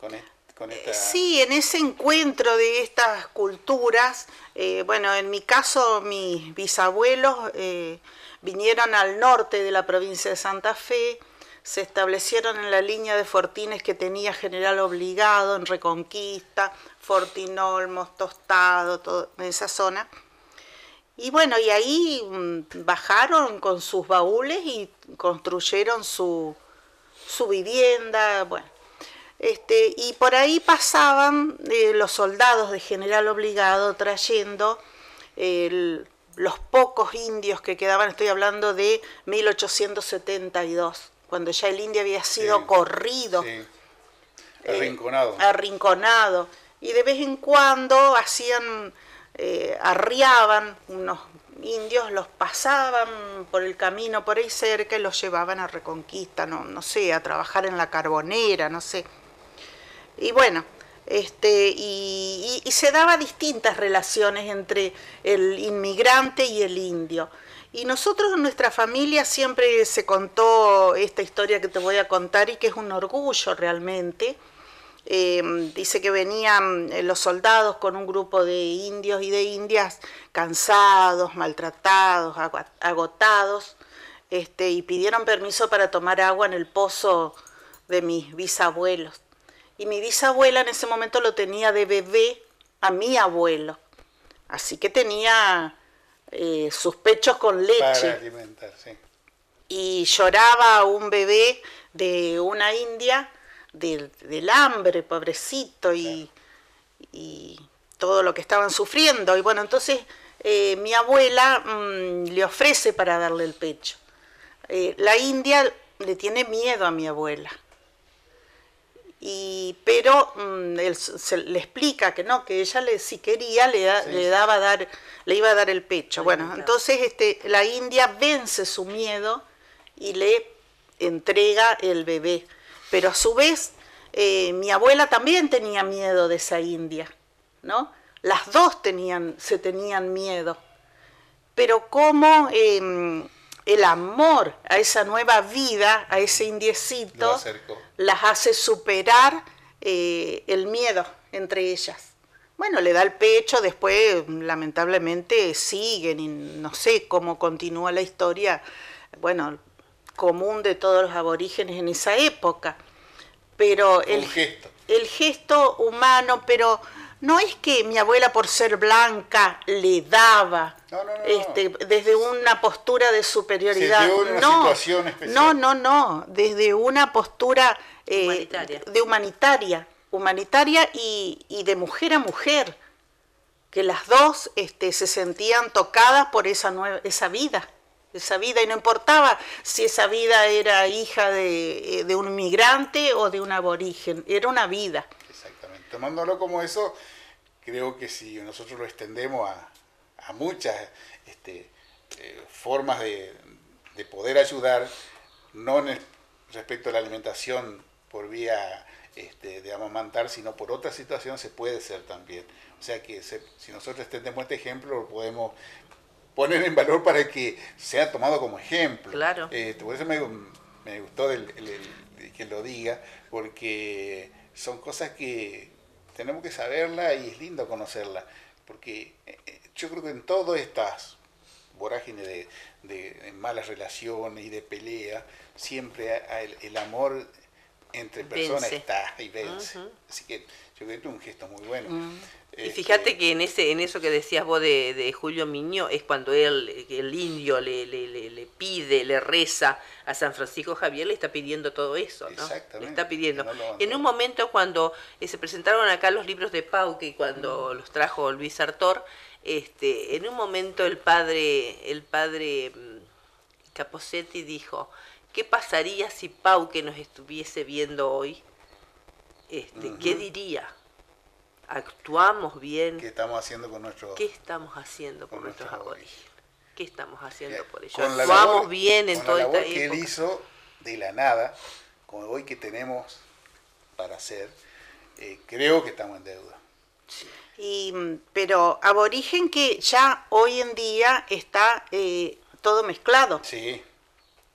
con, con esta...? Sí, en ese encuentro de estas culturas, eh, bueno, en mi caso mis bisabuelos eh, vinieron al norte de la provincia de Santa Fe, se establecieron en la línea de fortines que tenía General Obligado en Reconquista, Fortinolmos, Tostado, todo, en esa zona. Y bueno, y ahí bajaron con sus baúles y construyeron su, su vivienda. Bueno, este, y por ahí pasaban eh, los soldados de General Obligado trayendo el, los pocos indios que quedaban, estoy hablando de mil ochocientos setenta y dos, cuando ya el indio había sido sí, corrido, sí. Arrinconado. Eh, arrinconado, y de vez en cuando hacían, eh, arriaban unos indios, los pasaban por el camino por ahí cerca y los llevaban a Reconquista, no, no sé, a trabajar en la carbonera, no sé. Y bueno, este, y, y, y se daban distintas relaciones entre el inmigrante y el indio. Y nosotros en nuestra familia siempre se contó esta historia que te voy a contar y que es un orgullo realmente. Eh, dice que venían los soldados con un grupo de indios y de indias cansados, maltratados, agotados, este, y pidieron permiso para tomar agua en el pozo de mis bisabuelos. Y mi bisabuela en ese momento lo tenía de bebé a mi abuelo. Así que tenía eh, sus pechos con leche. Para alimentar, sí. Y lloraba un bebé de una india del, del hambre, pobrecito, y, claro, y todo lo que estaban sufriendo. Y bueno, entonces eh, mi abuela mmm, le ofrece para darle el pecho. Eh, la india le tiene miedo a mi abuela. Y, pero mmm, él, se le explica que no, que ella le, si quería le, da, sí, le, daba dar, le iba a dar el pecho. Ay, bueno, claro, entonces este, la india vence su miedo y le entrega el bebé. Pero a su vez, eh, mi abuela también tenía miedo de esa india, ¿no? Las dos tenían, se tenían miedo. Pero cómo eh, el amor a esa nueva vida, a ese indiecito, las hace superar eh, el miedo entre ellas. Bueno, le da el pecho, después lamentablemente siguen y no sé cómo continúa la historia, bueno, común de todos los aborígenes en esa época, pero el, gesto. el gesto humano, pero no es que mi abuela por ser blanca le daba no, no, no, este, no. desde una postura de superioridad, se dio una no, situación especial. no, no, no, desde una postura eh, humanitaria. de humanitaria, humanitaria y, y de mujer a mujer, que las dos este, se sentían tocadas por esa, nueva, esa vida. esa vida, y no importaba si esa vida era hija de, de un migrante o de un aborigen, era una vida. Exactamente, tomándolo como eso, creo que si nosotros lo extendemos a, a muchas este, eh, formas de, de poder ayudar, no en el, respecto a la alimentación por vía este, de amamantar, sino por otra situación se puede ser también. O sea que se, si nosotros extendemos este ejemplo, lo podemos poner en valor para que sea tomado como ejemplo. Claro. Eh, por eso me, me gustó el, el, el, que lo diga, porque son cosas que tenemos que saberla y es lindo conocerla, porque yo creo que en todas estas vorágines de, de, de malas relaciones y de pelea, siempre a, a el, el amor entre personas vence. está y vence. Uh-huh. Así que yo creo que es un gesto muy bueno. Uh-huh. Y fíjate que en ese en eso que decías vos de, de Julio Miño, es cuando él, el indio le, le, le, le pide, le reza a San Francisco Javier, le está pidiendo todo eso, ¿no? Exactamente. Le está pidiendo. No, no, no. En un momento cuando se presentaron acá los libros de Paucke, cuando mm. los trajo Luis Artor, este, en un momento el padre, el padre Caposetti dijo, ¿qué pasaría si Paucke nos estuviese viendo hoy? Este, mm-hmm. ¿Qué diría? Actuamos bien. ¿Qué estamos haciendo con nuestros ¿Qué estamos haciendo con, con nuestros aborígenes? aborígenes? ¿Qué estamos haciendo por ellos? Actuamos labor, bien en toda esta época. Que él hizo de la nada, como hoy que tenemos para hacer, eh, creo que estamos en deuda. Sí. Y, pero aborigen que ya hoy en día está eh, todo mezclado. Sí.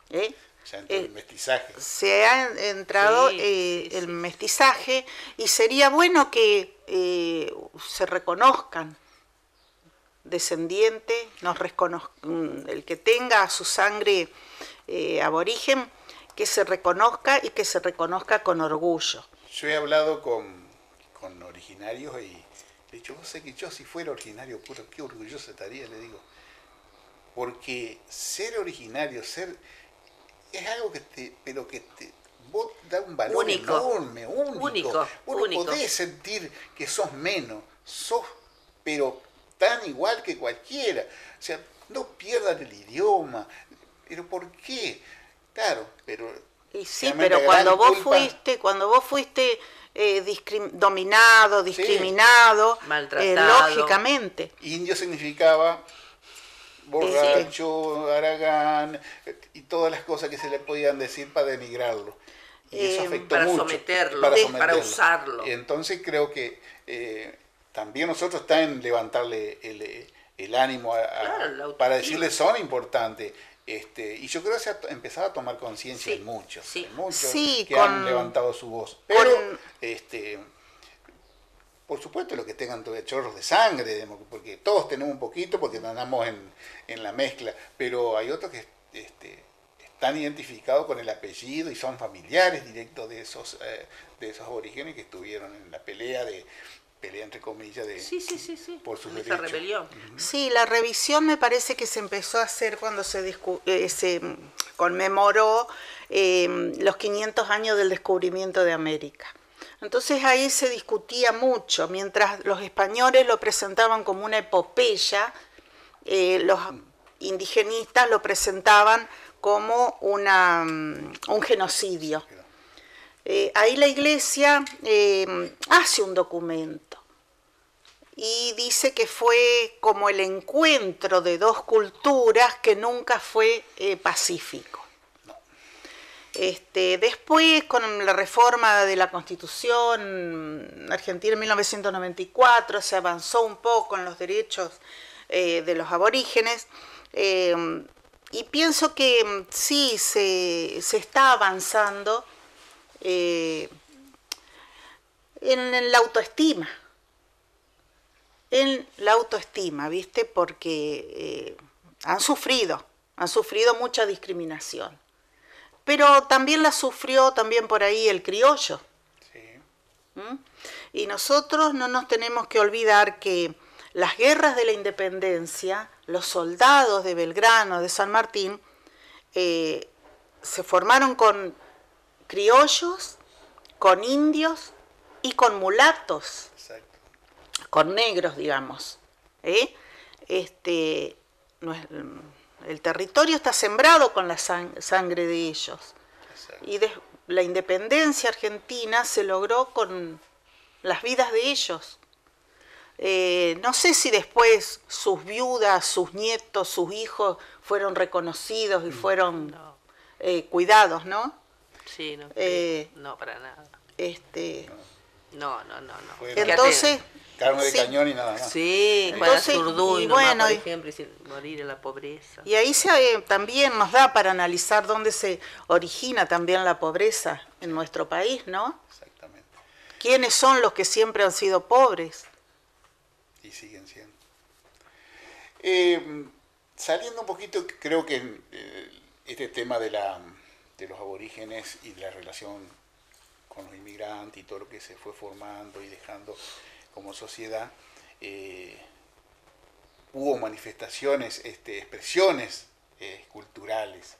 ¿Eh? Ya entró eh, el mestizaje. Se ha entrado sí, eh, sí, el sí. mestizaje y sería bueno que eh, se reconozcan descendientes, nos reconozcan, el que tenga su sangre eh, aborigen, que se reconozca y que se reconozca con orgullo. Yo he hablado con, con originarios y he dicho, vos sé que yo si fuera originario puro, qué orgulloso estaría, le digo, porque ser originario, ser... es algo que te, pero que te vos da un valor único. enorme, único. único. Vos único. podés sentir que sos menos, sos, pero tan igual que cualquiera. O sea, no pierdan el idioma. ¿Pero por qué? Claro, pero... Y sí, pero cuando vos culpa... fuiste, cuando vos fuiste eh, discrim dominado, discriminado, sí, maltratado, eh, lógicamente. Indio significaba borracho, sí, haragán, y todas las cosas que se le podían decir para denigrarlo. Y eso afectó eh, para mucho. Someterlo, para someterlo, para usarlo. Entonces creo que eh, también nosotros está en levantarle el, el ánimo a, claro, a, para decirle son importantes. Este, y yo creo que se ha empezado a tomar conciencia, sí, en muchos, sí, en muchos sí, que con, han levantado su voz. Pero, con, este, por supuesto, los que tengan chorros de sangre, porque todos tenemos un poquito, porque andamos en, en la mezcla, pero hay otros que este, están identificados con el apellido y son familiares directos de esos, eh, de esos aborígenes que estuvieron en la pelea de... pelea entre comillas de, sí, sí, sí, sí, por sus derechos. Rebelión. Uh-huh. Sí, la revisión me parece que se empezó a hacer cuando se, eh, se conmemoró eh, los quinientos años del descubrimiento de América. Entonces ahí se discutía mucho, mientras los españoles lo presentaban como una epopeya, eh, los indigenistas lo presentaban como una, un genocidio. Eh, ahí la Iglesia eh, hace un documento y dice que fue como el encuentro de dos culturas que nunca fue eh, pacífico. Este, después, con la reforma de la Constitución Argentina en mil novecientos noventa y cuatro, se avanzó un poco en los derechos eh, de los aborígenes. Eh, y pienso que sí, se, se está avanzando Eh, en, en la autoestima, en la autoestima, ¿viste? Porque eh, han sufrido, han sufrido mucha discriminación, pero también la sufrió también por ahí el criollo. Sí. ¿Mm? Y nosotros no nos tenemos que olvidar que las guerras de la independencia, los soldados de Belgrano, de San Martín, eh, se formaron con criollos, con indios y con mulatos. Exacto. Con negros, digamos. ¿Eh? Este, no es, el territorio está sembrado con la sang sangre de ellos. Exacto. Y de, la independencia argentina se logró con las vidas de ellos. Eh, no sé si después sus viudas, sus nietos, sus hijos fueron reconocidos y fueron no. eh, cuidados, ¿no? Sí, no, eh, no, para nada. Este, no, no, no, no. Bueno, entonces, carne de sí, cañón y nada más. Sí, entonces, para Zurdú y, y bueno, nomás, por ejemplo, y sin morir en la pobreza. Y ahí se, eh, también nos da para analizar dónde se origina también la pobreza en nuestro país, ¿no? Exactamente. ¿Quiénes son los que siempre han sido pobres? Y siguen siendo. Eh, saliendo un poquito, creo que eh, este tema de la... de los aborígenes y la relación con los inmigrantes y todo lo que se fue formando y dejando como sociedad, eh, hubo manifestaciones, este, expresiones eh, culturales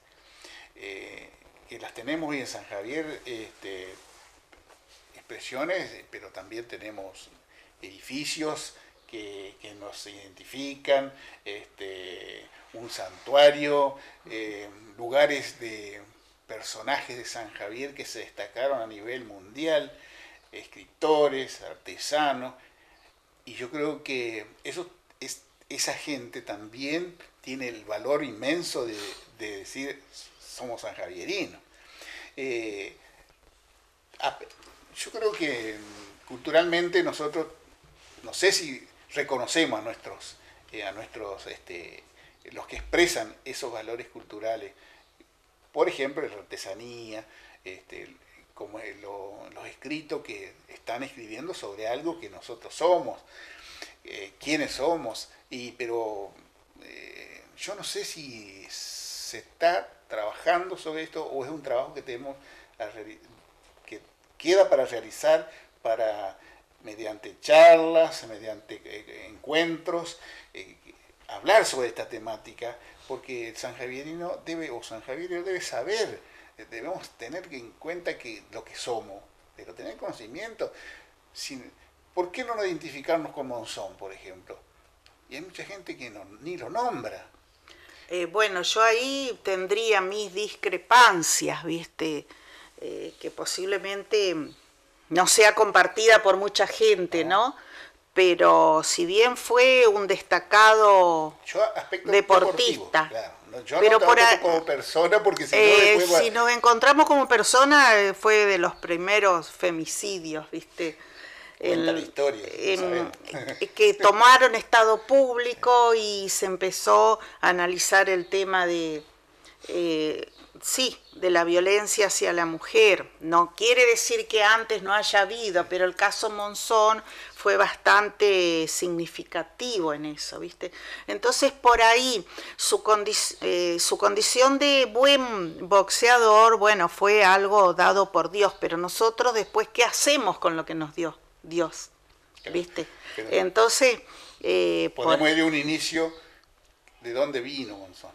eh, que las tenemos hoy en San Javier, este, expresiones, pero también tenemos edificios que, que nos identifican, este, un santuario, eh, lugares de personajes de San Javier que se destacaron a nivel mundial, escritores, artesanos, y yo creo que eso es, esa gente también tiene el valor inmenso de, de decir somos sanjavierinos. Eh, yo creo que culturalmente nosotros, no sé si reconocemos a nuestros, eh, a nuestros este, los que expresan esos valores culturales. Por ejemplo, la artesanía, este, como lo, los escritos que están escribiendo sobre algo que nosotros somos, eh, quiénes somos, y, pero eh, yo no sé si se está trabajando sobre esto o es un trabajo que tenemos a que queda para realizar para, mediante charlas, mediante eh, encuentros, eh, hablar sobre esta temática, porque el sanjavierino debe, o sanjavierino debe saber, debemos tener en cuenta que lo que somos, pero tener conocimiento. Sin, ¿por qué no identificarnos con Monzón, por ejemplo? y hay mucha gente que no, ni lo nombra. Eh, bueno, yo ahí tendría mis discrepancias, ¿viste? Eh, que posiblemente no sea compartida por mucha gente, ¿no? Pero si bien fue un destacado yo, deportista, claro. Yo pero no por a... como persona, porque si, eh, no después... si nos encontramos como persona, eh, fue de los primeros femicidios, ¿viste? En la historia, en, que tomaron estado público y se empezó a analizar el tema de, eh, sí, de la violencia hacia la mujer. No quiere decir que antes no haya habido, pero el caso Monzón fue bastante significativo en eso, ¿viste? Entonces, por ahí, su, condi eh, su condición de buen boxeador, bueno, fue algo dado por Dios, pero nosotros después, ¿qué hacemos con lo que nos dio Dios? ¿Viste? Claro, claro. Entonces... Eh, podemos por... ir a un inicio de dónde vino Monzón.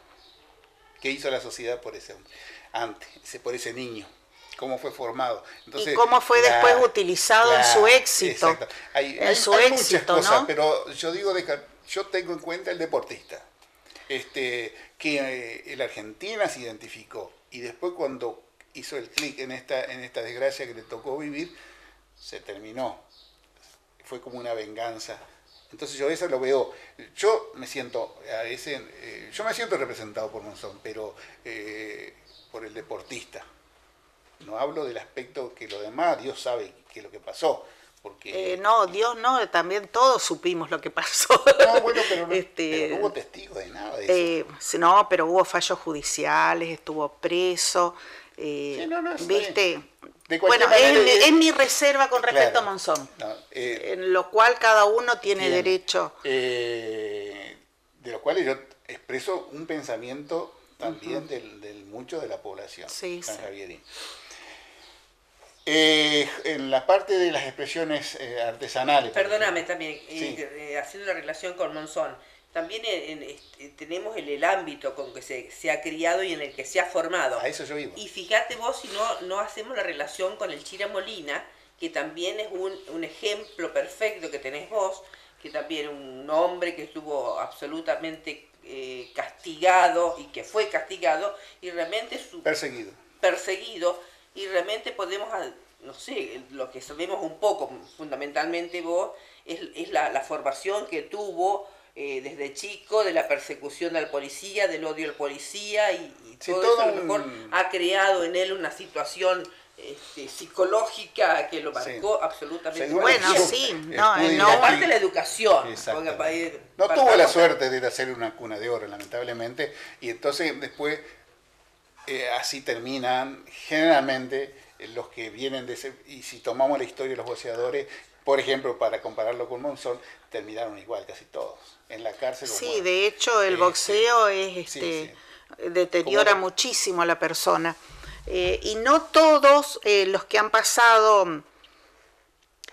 ¿Qué hizo la sociedad por ese hombre? Antes, por ese niño. ¿Cómo fue formado? Entonces, y cómo fue la, después utilizado la, en su éxito. Exacto. Hay, en hay, su hay éxito, muchas cosas, ¿no? Pero yo digo, de, yo tengo en cuenta el deportista. Este, que eh, la Argentina se identificó. Y después cuando hizo el clic en esta, en esta desgracia que le tocó vivir, se terminó. Fue como una venganza. Entonces yo eso lo veo. Yo me siento a veces, eh, yo me siento representado por Monzón, pero eh, por el deportista. No hablo del aspecto que lo demás, Dios sabe que lo que pasó. Porque eh, no, Dios no, también todos supimos lo que pasó. No, bueno, pero no, este, pero no hubo testigos de nada de eso. Eh, no, pero hubo fallos judiciales, estuvo preso. Eh, sí, no, no, ¿viste? Bueno, es, de... es mi reserva con respecto, claro, a Monzón, no, eh, en lo cual cada uno tiene bien, derecho. Eh, de lo cual yo expreso un pensamiento también, uh-huh, del, del mucho de la población, sí, San Javierín. Eh, en la parte de las expresiones eh, artesanales. Perdóname también, eh, sí, eh, haciendo la relación con Monzón. También en, en, en, tenemos el, el ámbito con que se, se ha criado y en el que se ha formado. A eso yo iba. Y fíjate vos si no, no hacemos la relación con el Chira Molina, que también es un, un ejemplo perfecto que tenés vos, que también un hombre que estuvo absolutamente eh, castigado y que fue castigado y realmente... Su, perseguido. Perseguido y realmente podemos... No sé, lo que sabemos un poco, fundamentalmente vos, es, es la, la formación que tuvo... Eh, desde chico, de la persecución al policía, del odio al policía y, y sí, todo, todo eso a lo mejor un... ha creado en él una situación este, psicológica que lo marcó, sí, absolutamente. Bueno, bueno, sí, no, no. Aparte de la educación. Porque, eh, no tuvo la parte... suerte de hacer una cuna de oro, lamentablemente, y entonces después eh, así terminan generalmente los que vienen de ese, y si tomamos la historia de los boxeadores, por ejemplo, para compararlo con Monzón, terminaron igual casi todos, en la cárcel. Sí, bueno, de hecho el boxeo este, es este, sí, sí, deteriora ¿Cómo? muchísimo a la persona. Eh, y no todos eh, los que han pasado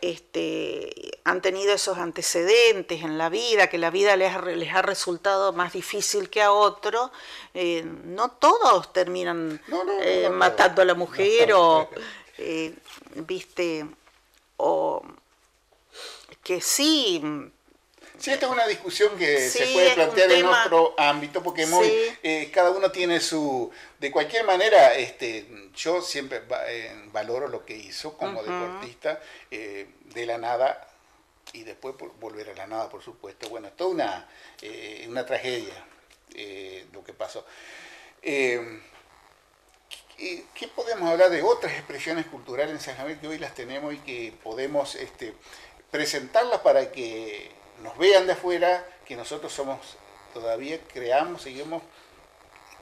este, han tenido esos antecedentes en la vida, que la vida les ha, les ha resultado más difícil que a otros. Eh, no todos terminan no, no, eh, no, no, matando no, a la mujer no, no, o, eh, viste, o... que sí. Sí, esta es una discusión que sí, se puede plantear en otro ámbito, porque sí, muy, eh, cada uno tiene su... De cualquier manera, este, yo siempre va, eh, valoro lo que hizo como, uh-huh, deportista, eh, de la nada, y después por, volver a la nada, por supuesto. Bueno, es toda una, eh, una tragedia eh, lo que pasó. Eh, ¿qué, ¿Qué podemos hablar de otras expresiones culturales en San Javier que hoy las tenemos y que podemos... Este, presentarlas para que nos vean de afuera, que nosotros somos, todavía creamos, seguimos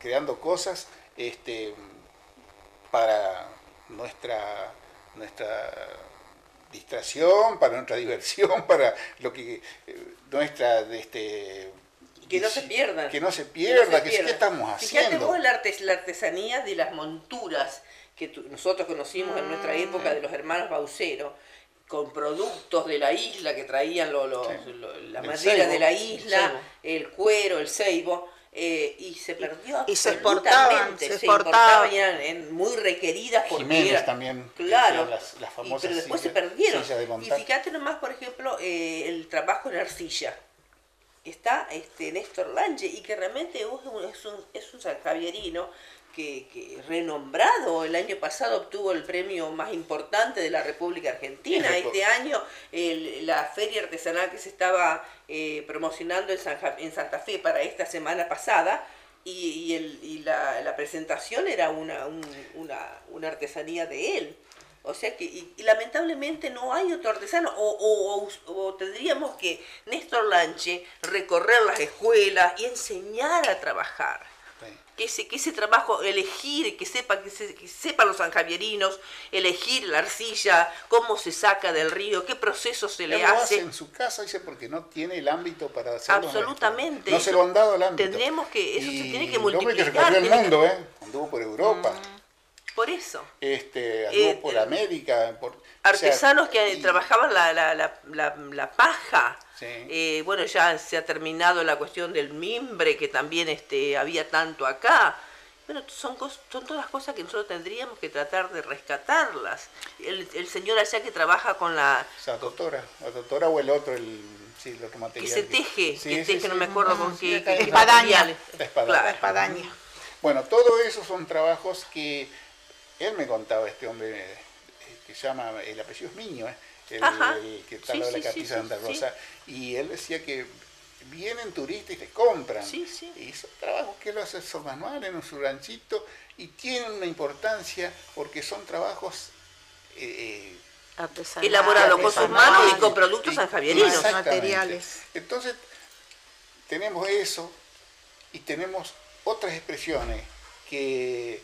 creando cosas este, para nuestra, nuestra distracción, para nuestra diversión, para lo que eh, nuestra... Este, que no se pierdan. Que no se pierda, que, no se pierda. que, que, que estamos haciendo. Fíjate vos la, artes la artesanía de las monturas que nosotros conocimos mm. en nuestra época de los hermanos Baucero, con productos de la isla que traían lo, lo, sí. lo, la el madera ceibo, de la isla, el, el cuero, el ceibo, eh, y se perdió. Y, y se exportaban, se, se exportaban, y eran en, muy requeridas por Jiménez también. Claro, las, las famosas, y, pero después sillas, se perdieron. De y fíjate nomás, por ejemplo, eh, el trabajo en arcilla. está este Néstor Lange, y que realmente es un, es un, es un sanjavierino que, que renombrado. El año pasado obtuvo el premio más importante de la República Argentina. Este año el, la feria artesanal que se estaba eh, promocionando en, San, en Santa Fe para esta semana pasada, y, y, el, y la, la presentación era una, un, una, una artesanía de él. O sea que, y, y lamentablemente no hay otro artesano, o, o, o, o tendríamos que Néstor Lange recorrer las escuelas y enseñar a trabajar. Sí. Que, ese, que ese trabajo, elegir, que sepa que, se, que sepan los sanjavierinos, elegir la arcilla, cómo se saca del río, qué proceso se le hace. Lo hace en su casa, dice, porque no tiene el ámbito para hacerlo. Absolutamente. No se lo han dado el ámbito. Tendremos que, eso y se tiene que multiplicar. El hombre que recorrió el mundo, que... ¿eh? Anduvo por Europa. Mm. Por eso. Este, anduvo eh, por América. Por, artesanos, o sea, que y... trabajaban la, la, la, la, la paja. Sí. Eh, bueno, ya se ha terminado la cuestión del mimbre, que también este, había tanto acá. Bueno, son, son todas cosas que nosotros tendríamos que tratar de rescatarlas. El, el señor allá que trabaja con la... O sea, doctora, la doctora o el otro, el, sí, el otro material. Que se teje, sí, que teje, sí, sí, no sí, me acuerdo no, con sí, qué... Espadaña. La espadaña. Bueno, todo eso son trabajos que... Él me contaba, este hombre que llama, el apellido es Miño, ¿eh? el, el que está al lado de la Capilla de Santa Rosa, y él decía que vienen turistas y les compran. Sí, sí. Y esos trabajos que él hace son manuales en su ranchito, y tienen una importancia porque son trabajos eh, artesanales. Elaborados con sus manos y con productos sanjavierinos, materiales. Entonces, tenemos eso y tenemos otras expresiones que...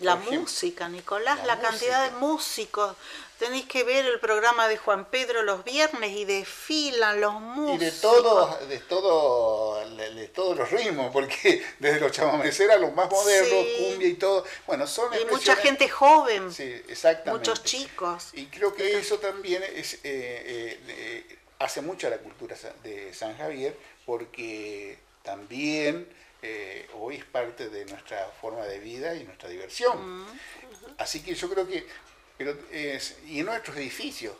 La música, Nicolás, la, la música. Cantidad de músicos. Tenéis que ver el programa de Juan Pedro los viernes y desfilan los músicos. Y de, todo, de, todo, de todos los ritmos, porque desde los chamameceras, los más modernos, sí. Cumbia y todo. Bueno, son y mucha gente joven, sí, exactamente. Muchos chicos. Y creo que eso también es, eh, eh, eh, hace mucho a la cultura de San Javier, porque también... Eh, hoy es parte de nuestra forma de vida y nuestra diversión. Uh-huh. Así que yo creo que... Pero es, y en nuestros edificios.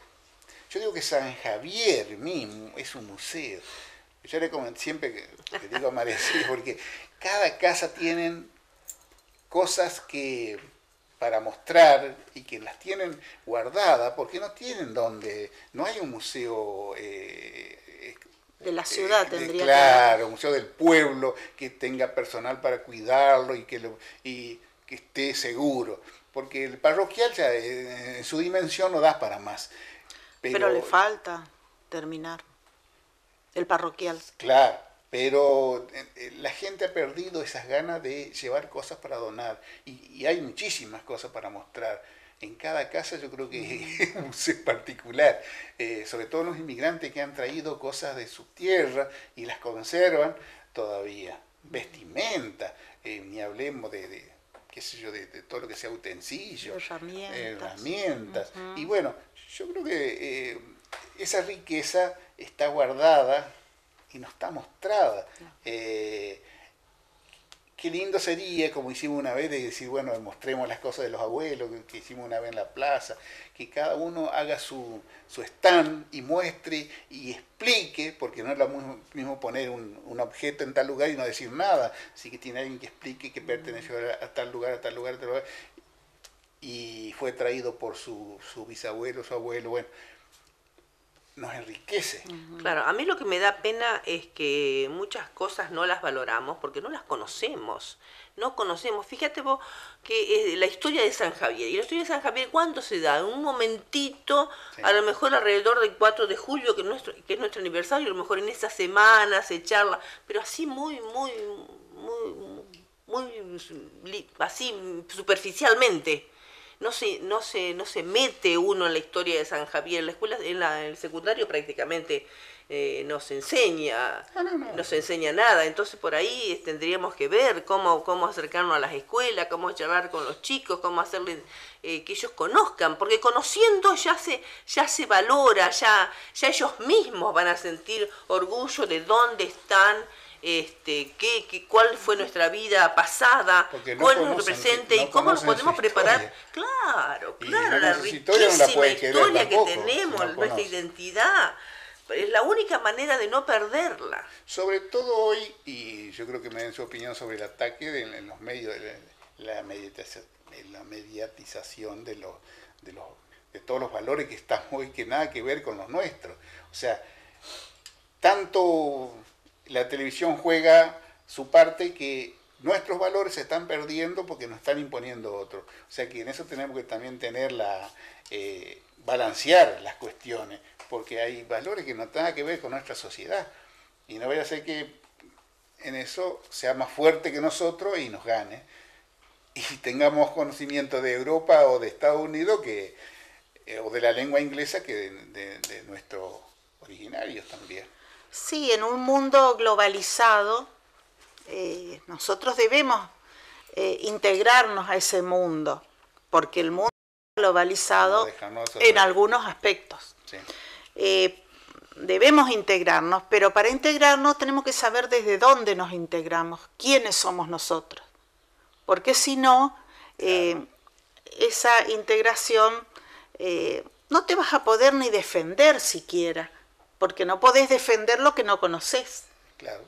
Yo digo que San Javier mismo es un museo. Yo le comento, siempre que, que digo a María Celia, porque cada casa tienen cosas que para mostrar y que las tienen guardadas, porque no tienen donde... No hay un museo... Eh, de la ciudad eh, tendría de, claro, que... un museo del pueblo que tenga personal para cuidarlo y que, lo, y que esté seguro. Porque el parroquial ya eh, en su dimensión no da para más. Pero... pero le falta terminar el parroquial. Claro, pero la gente ha perdido esas ganas de llevar cosas para donar. Y, y hay muchísimas cosas para mostrar. En cada casa yo creo que es un museo particular, eh, sobre todo los inmigrantes que han traído cosas de su tierra y las conservan todavía. Vestimenta, eh, ni hablemos de, de, qué sé yo, de, de todo lo que sea utensilio, herramientas. Eh, herramientas. Uh-huh. Y bueno, yo creo que eh, esa riqueza está guardada y no está mostrada. No. Eh, Qué lindo sería, como hicimos una vez, de decir, bueno, mostremos las cosas de los abuelos, que hicimos una vez en la plaza, que cada uno haga su, su stand y muestre y explique, porque no es lo mismo poner un, un objeto en tal lugar y no decir nada, así que tiene alguien que explique que perteneció a tal lugar, a tal lugar, a tal lugar, y fue traído por su, su bisabuelo, su abuelo, bueno, nos enriquece. Claro, a mí lo que me da pena es que muchas cosas no las valoramos porque no las conocemos, no conocemos. Fíjate vos que la historia de San Javier, y la historia de San Javier, ¿cuándo se da? En un momentito, sí. A lo mejor alrededor del cuatro de julio, que, nuestro, que es nuestro aniversario, a lo mejor en esa semana se charla, pero así muy, muy, muy, muy, así superficialmente. No se, no, se, no se mete uno en la historia de San Javier. En la escuela, en, la, en el secundario prácticamente eh, no se enseña, no, no, no. no se enseña nada. Entonces por ahí tendríamos que ver cómo, cómo acercarnos a las escuelas, cómo charlar con los chicos, cómo hacerles eh, que ellos conozcan. Porque conociendo ya se, ya se valora, ya, ya ellos mismos van a sentir orgullo de dónde están. Este, qué, qué, cuál fue nuestra vida pasada, no cuál es nuestro presente, no y cómo nos podemos preparar. Claro, claro, y no la riquísima historia, no la historia que tenemos, no nuestra identidad. Es la única manera de no perderla. Sobre todo hoy, y yo creo que me den su opinión sobre el ataque de, en los medios, de la, la mediatización de, los, de, los, de todos los valores que están hoy, que nada que ver con los nuestros. O sea, tanto la televisión juega su parte que nuestros valores se están perdiendo porque nos están imponiendo otros. O sea que en eso tenemos que también tener la, eh, balancear las cuestiones, porque hay valores que no tienen que ver con nuestra sociedad. Y no vaya a ser que en eso sea más fuerte que nosotros y nos gane. Y tengamos conocimiento de Europa o de Estados Unidos, que, eh, o de la lengua inglesa, que de, de, de nuestros originarios también. Sí, en un mundo globalizado, eh, nosotros debemos eh, integrarnos a ese mundo, porque el mundo globalizado en algunos aspectos. Sí. Eh, debemos integrarnos, pero para integrarnos tenemos que saber desde dónde nos integramos, quiénes somos nosotros, porque si no, eh, claro, esa integración eh, no te vas a poder ni defender siquiera, porque no podés defender lo que no conocés. Claro.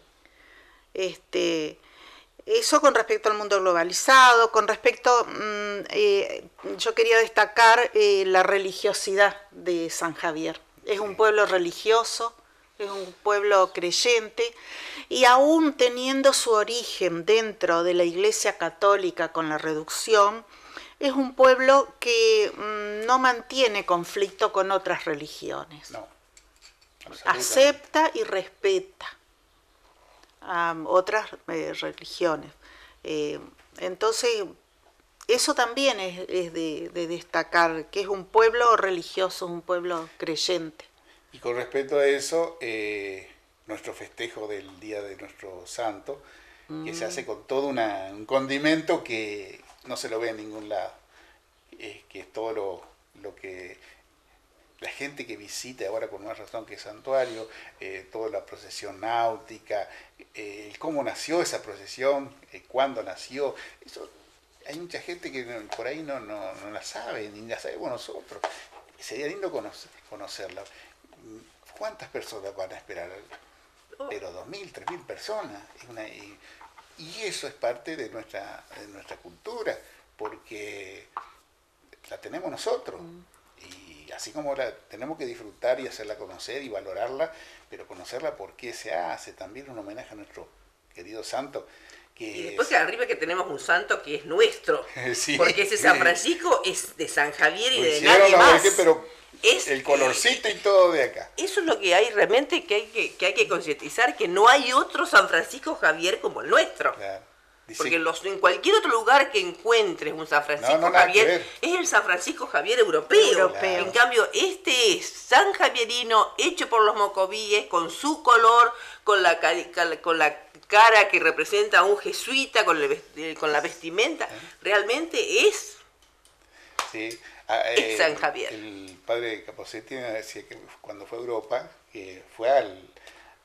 Este, eso con respecto al mundo globalizado. Con respecto, mmm, eh, yo quería destacar eh, la religiosidad de San Javier. Es un pueblo religioso, es un pueblo creyente, y aún teniendo su origen dentro de la Iglesia Católica con la reducción, es un pueblo que mmm, no mantiene conflicto con otras religiones. No. Acepta y respeta a otras eh, religiones. Eh, entonces, eso también es, es de, de destacar, que es un pueblo religioso, un pueblo creyente. Y con respecto a eso, eh, nuestro festejo del Día de Nuestro Santo, mm. que se hace con todo una, un condimento que no se lo ve en ningún lado, eh, que es todo lo, lo que la gente que visita ahora, con más razón que el santuario, eh, toda la procesión náutica, eh, cómo nació esa procesión, eh, cuándo nació, eso. Hay mucha gente que por ahí no, no, no la sabe, ni la sabemos nosotros. Sería lindo conocer, conocerla. ¿Cuántas personas van a esperar? Pero dos mil, tres mil personas. Una, y, y eso es parte de nuestra, de nuestra cultura, porque la tenemos nosotros. Y así como la tenemos que disfrutar y hacerla conocer y valorarla, pero conocerla por qué se hace. También un homenaje a nuestro querido santo. Y después que arriba que tenemos un santo que es nuestro, sí, porque ese San Francisco es de San Javier y de nadie más. Veces, pero es, el colorcito eh, y todo de acá. Eso es lo que hay realmente, que hay que, que, hay que concientizar, que no hay otro San Francisco Javier como el nuestro. Claro. Dice, porque los, en cualquier otro lugar que encuentres un San Francisco no, no, Javier, es el San Francisco Javier europeo. europeo. En cambio, este es San Javierino, hecho por los mocovíes, con su color, con la, con la cara que representa a un jesuita, con, el, con la vestimenta. Realmente es, sí. ah, eh, es San Javier. El padre Caposetti decía que cuando fue a Europa, que fue al,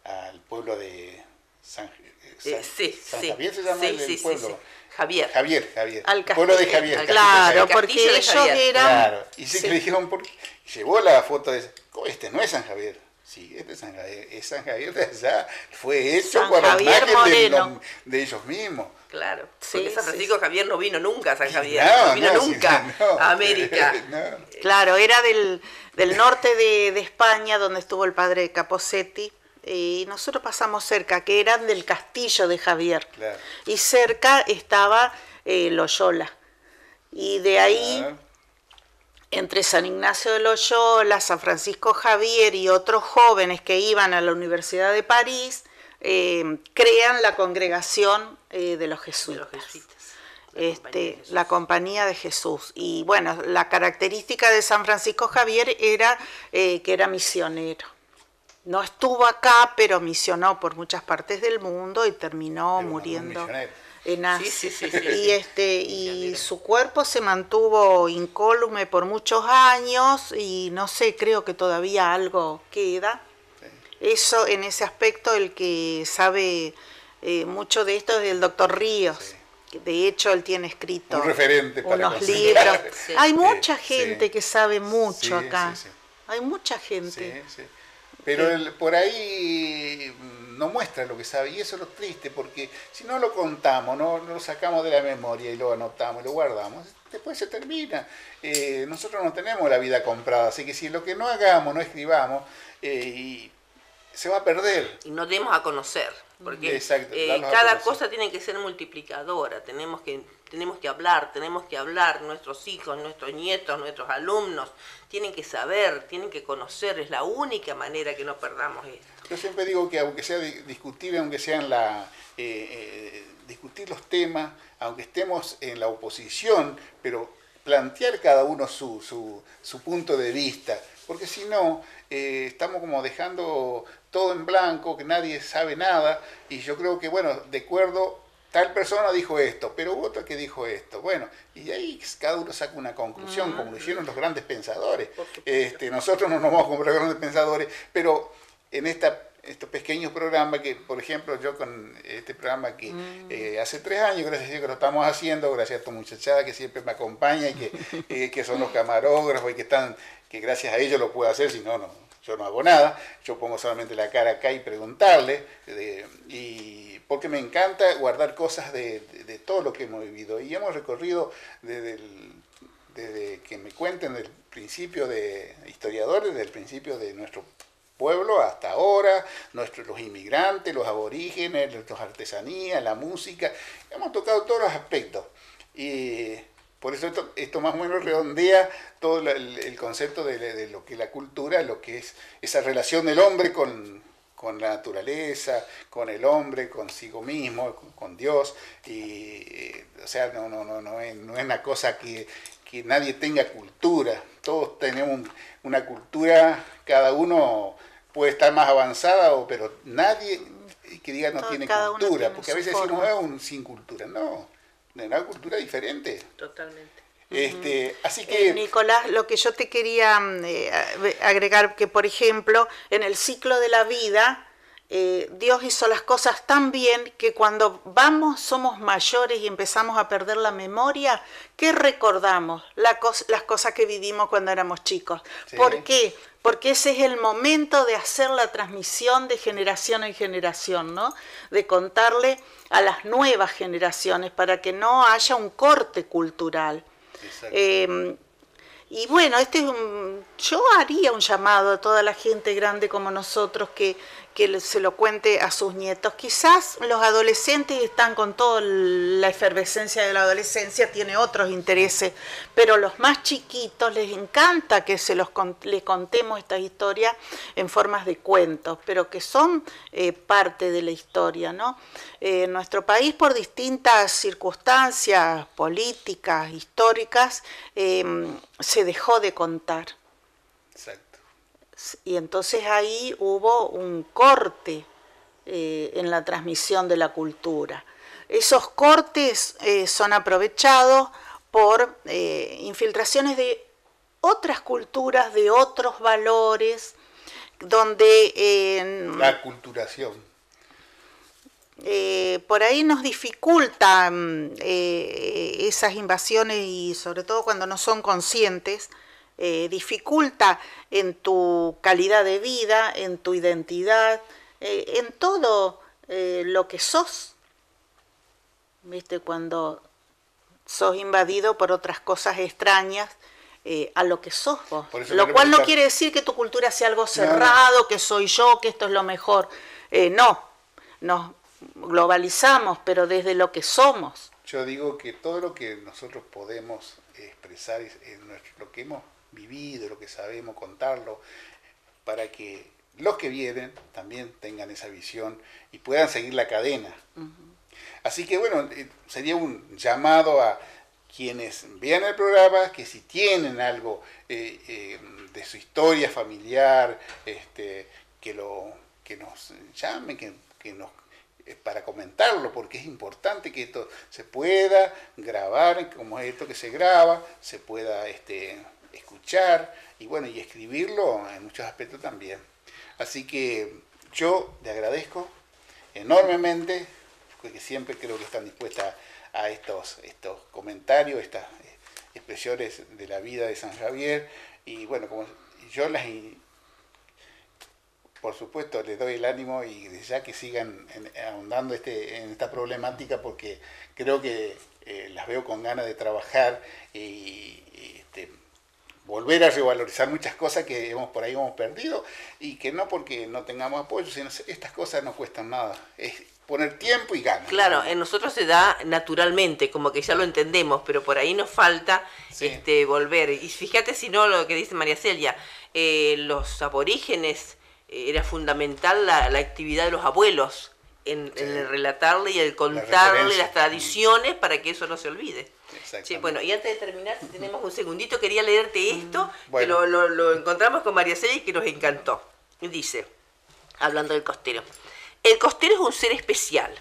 al pueblo de San, San, eh, sí, San sí, Javier se llama sí, el, el sí, pueblo. Sí, sí. Javier. Javier, Javier. Al pueblo de Javier. Al, claro, porque ellos eran. Claro. Y sí, sí. Que le dijeron, porque llevó la foto de. Oh, este no es San Javier. Sí, este es San Javier. Es San Javier de allá. Fue hecho por la imagen de ellos mismos. Claro. Sí, porque San Francisco sí. Javier no vino nunca a San Javier. No, no vino no, nunca sí, no, a América. No. Claro, era del, del norte de, de España, donde estuvo el padre Caposetti. Y nosotros pasamos cerca, que eran del castillo de Javier. Claro. Y cerca estaba eh, Loyola. Y de ahí, claro, entre San Ignacio de Loyola, San Francisco Javier y otros jóvenes que iban a la Universidad de París, eh, crean la congregación eh, de los jesuitas. De los jesuitas. La, este, compañía de Jesús. La Compañía de Jesús. Y bueno, la característica de San Francisco Javier era eh, que era misionero. No estuvo acá, pero misionó por muchas partes del mundo y terminó pero muriendo en Asia. Sí, sí, sí, sí, y este, y su cuerpo se mantuvo incólume por muchos años y no sé, creo que todavía algo queda. Sí. Eso, en ese aspecto, el que sabe eh, mucho de esto es el doctor Ríos. Sí. De hecho, él tiene escrito un referente para unos libros. Sí. Hay mucha gente sí. que sabe mucho sí, acá. Sí, sí. Hay mucha gente. Sí, sí. Pero sí. el, por ahí no muestra lo que sabe, y eso es lo triste, porque si no lo contamos, no, no lo sacamos de la memoria y lo anotamos, lo guardamos, después se termina. Eh, nosotros no tenemos la vida comprada, así que si lo que no hagamos, no escribamos, eh, y se va a perder. Y nos demos a conocer, porque Exacto, eh, cada conocer. cosa tiene que ser multiplicadora, tenemos que... Tenemos que hablar, tenemos que hablar, nuestros hijos, nuestros nietos, nuestros alumnos, tienen que saber, tienen que conocer, es la única manera que no perdamos esto. Yo siempre digo que aunque sea discutible, aunque sean la... Eh, eh, discutir los temas, aunque estemos en la oposición, pero plantear cada uno su, su, su punto de vista, porque si no, eh, estamos como dejando todo en blanco, que nadie sabe nada, y yo creo que, bueno, de acuerdo... Tal persona dijo esto, pero hubo otra que dijo esto. Bueno, y de ahí cada uno saca una conclusión, mm. como lo hicieron los grandes pensadores. Este, nosotros no nos vamos a comprar grandes pensadores, pero en esta, estos pequeños programas que, por ejemplo, yo con este programa que mm. eh, hace tres años, gracias a Dios que lo estamos haciendo, gracias a tu muchachada que siempre me acompaña y que, eh, que son los camarógrafos y que están, que gracias a ellos lo puedo hacer, si no, no, yo no hago nada. Yo pongo solamente la cara acá y preguntarle, eh, y... porque me encanta guardar cosas de, de, de todo lo que hemos vivido. Y hemos recorrido desde, el, desde que me cuenten del principio de historiadores, desde el principio de nuestro pueblo hasta ahora, nuestros, los inmigrantes, los aborígenes, nuestras artesanías, la música. Hemos tocado todos los aspectos. Y por eso esto, esto más o menos redondea todo el, el concepto de, de lo que es la cultura, lo que es esa relación del hombre con... con la naturaleza, con el hombre, consigo mismo, con, con Dios, y eh, o sea, no, no, no, no, es, no es una cosa que, que nadie tenga cultura, todos tenemos un, una cultura, cada uno puede estar más avanzada, o, pero nadie que diga no Todo, tiene cultura, tiene porque a veces decimos, no, un sin cultura, no, es una cultura diferente. Totalmente. Este, así que... eh, Nicolás, lo que yo te quería eh, agregar, que por ejemplo, en el ciclo de la vida, eh, Dios hizo las cosas tan bien que cuando vamos, somos mayores y empezamos a perder la memoria, ¿qué recordamos? La cos- las cosas que vivimos cuando éramos chicos. Sí. ¿Por qué? Porque ese es el momento de hacer la transmisión de generación en generación, ¿no? De contarle a las nuevas generaciones para que no haya un corte cultural. Eh, y bueno, este es un, yo haría un llamado a toda la gente grande como nosotros que, que se lo cuente a sus nietos. Quizás los adolescentes están con toda la efervescencia de la adolescencia, tiene otros intereses, pero los más chiquitos les encanta que se los les contemos estas historias en formas de cuentos, pero que son eh, parte de la historia, ¿no? Eh, nuestro país, por distintas circunstancias políticas, históricas, eh, se dejó de contar. Exacto. Y entonces ahí hubo un corte eh, en la transmisión de la cultura. Esos cortes eh, son aprovechados por eh, infiltraciones de otras culturas, de otros valores, donde... Eh, la aculturación. Eh, por ahí nos dificultan eh, esas invasiones, y sobre todo cuando no son conscientes, eh, dificulta en tu calidad de vida, en tu identidad, eh, en todo eh, lo que sos. ¿Viste? Cuando sos invadido por otras cosas extrañas eh, a lo que sos vos. Lo cual no quiere decir que tu cultura sea algo cerrado, no, no. que soy yo, que esto es lo mejor. Eh, no, no. Globalizamos, pero desde lo que somos. Yo digo que todo lo que nosotros podemos expresar es nuestro, lo que hemos vivido, lo que sabemos, contarlo, para que los que vienen también tengan esa visión y puedan seguir la cadena. Uh-huh. Así que bueno, sería un llamado a quienes vean el programa, que si tienen algo eh, eh, de su historia familiar, este, que, lo, que nos llamen, que, que nos para comentarlo, porque es importante que esto se pueda grabar, como es esto que se graba, se pueda este, escuchar y bueno, y escribirlo en muchos aspectos también. Así que yo le agradezco enormemente, porque siempre creo que están dispuestas a estos, estos comentarios, estas expresiones de la vida de San Javier, y bueno, como yo las por supuesto, les doy el ánimo y ya que sigan en, ahondando este, en esta problemática, porque creo que eh, las veo con ganas de trabajar y, y este, volver a revalorizar muchas cosas que hemos por ahí hemos perdido, y que no porque no tengamos apoyo, sino estas cosas no cuestan nada. Es poner tiempo y ganas. Claro, en nosotros se da naturalmente, como que ya lo entendemos, pero por ahí nos falta sí. este, volver. Y fíjate si no lo que dice María Celia, eh, los aborígenes, era fundamental la, la actividad de los abuelos en, sí. en el relatarle y el contarle las tradiciones para que eso no se olvide. Sí, bueno, y antes de terminar, si tenemos un segundito, quería leerte esto, bueno. que lo, lo, lo encontramos con María Celia y que nos encantó. Dice, hablando del costero, el costero es un ser especial,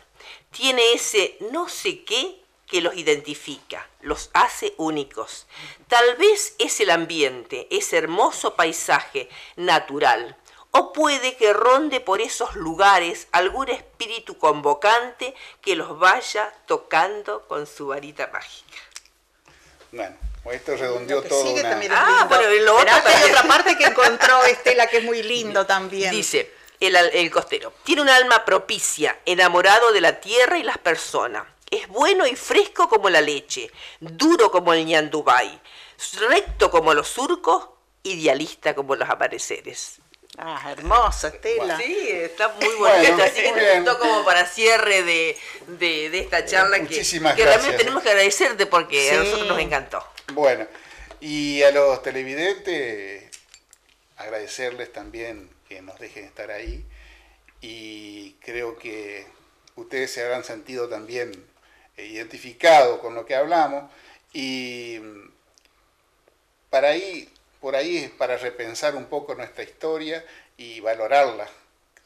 tiene ese no sé qué que los identifica, los hace únicos. Tal vez es el ambiente, ese hermoso paisaje natural, o puede que ronde por esos lugares algún espíritu convocante que los vaya tocando con su varita mágica. Bueno, esto redondeó todo. Una... Ah, bueno, lo otro hay otra parte que encontró Estela que es muy lindo también. Dice, el, el costero, tiene un alma propicia, enamorado de la tierra y las personas. Es bueno y fresco como la leche, duro como el ñandubay, recto como los surcos, idealista como los amaneceres. Ah, hermosa, Estela. Sí, está muy bonita. Bueno, así que te gustó como para cierre de, de, de esta charla. Bueno, muchísimas que, que gracias. Realmente tenemos que agradecerte porque sí. a nosotros nos encantó. Bueno, y a los televidentes, agradecerles también que nos dejen estar ahí. Y creo que ustedes se habrán sentido también identificados con lo que hablamos. Y para ahí... Por ahí es para repensar un poco nuestra historia y valorarla.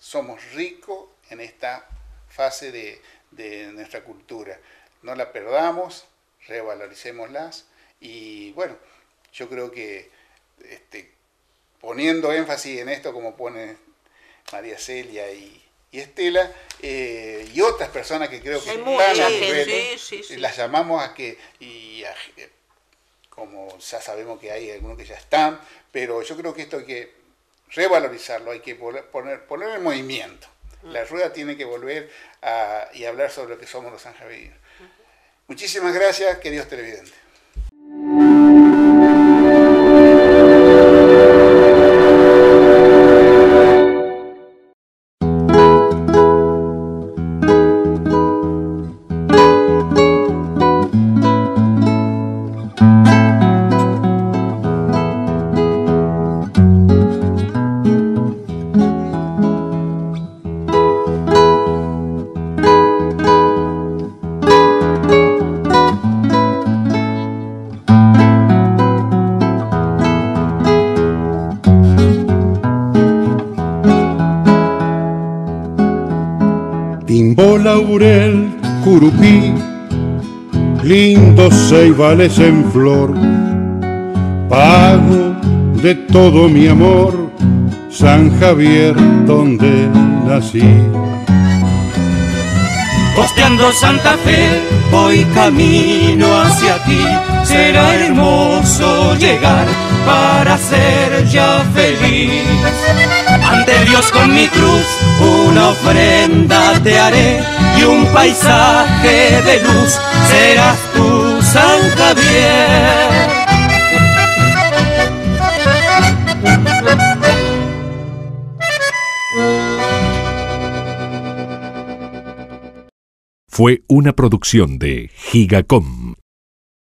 Somos ricos en esta fase de, de nuestra cultura. No la perdamos, revaloricémoslas. Y bueno, yo creo que este, poniendo énfasis en esto, como pone María Celia y, y Estela, eh, y otras personas que creo que sí, están a nivel, sí, sí, sí. las llamamos a que... Y a, como ya sabemos que hay algunos que ya están, pero yo creo que esto hay que revalorizarlo, hay que poner, poner en movimiento. Uh-huh. La rueda tiene que volver a, y hablar sobre lo que somos los sanjaverinos. Uh-huh. Muchísimas gracias, queridos televidentes. Laurel, curupí, lindos ceibales en flor, pago de todo mi amor, San Javier donde nací. Costeando Santa Fe, voy camino hacia ti, será hermoso llegar para ser ya feliz. Ante Dios con mi cruz, una ofrenda te haré y un paisaje de luz serás tú, San Javier. Fue una producción de Gigacom.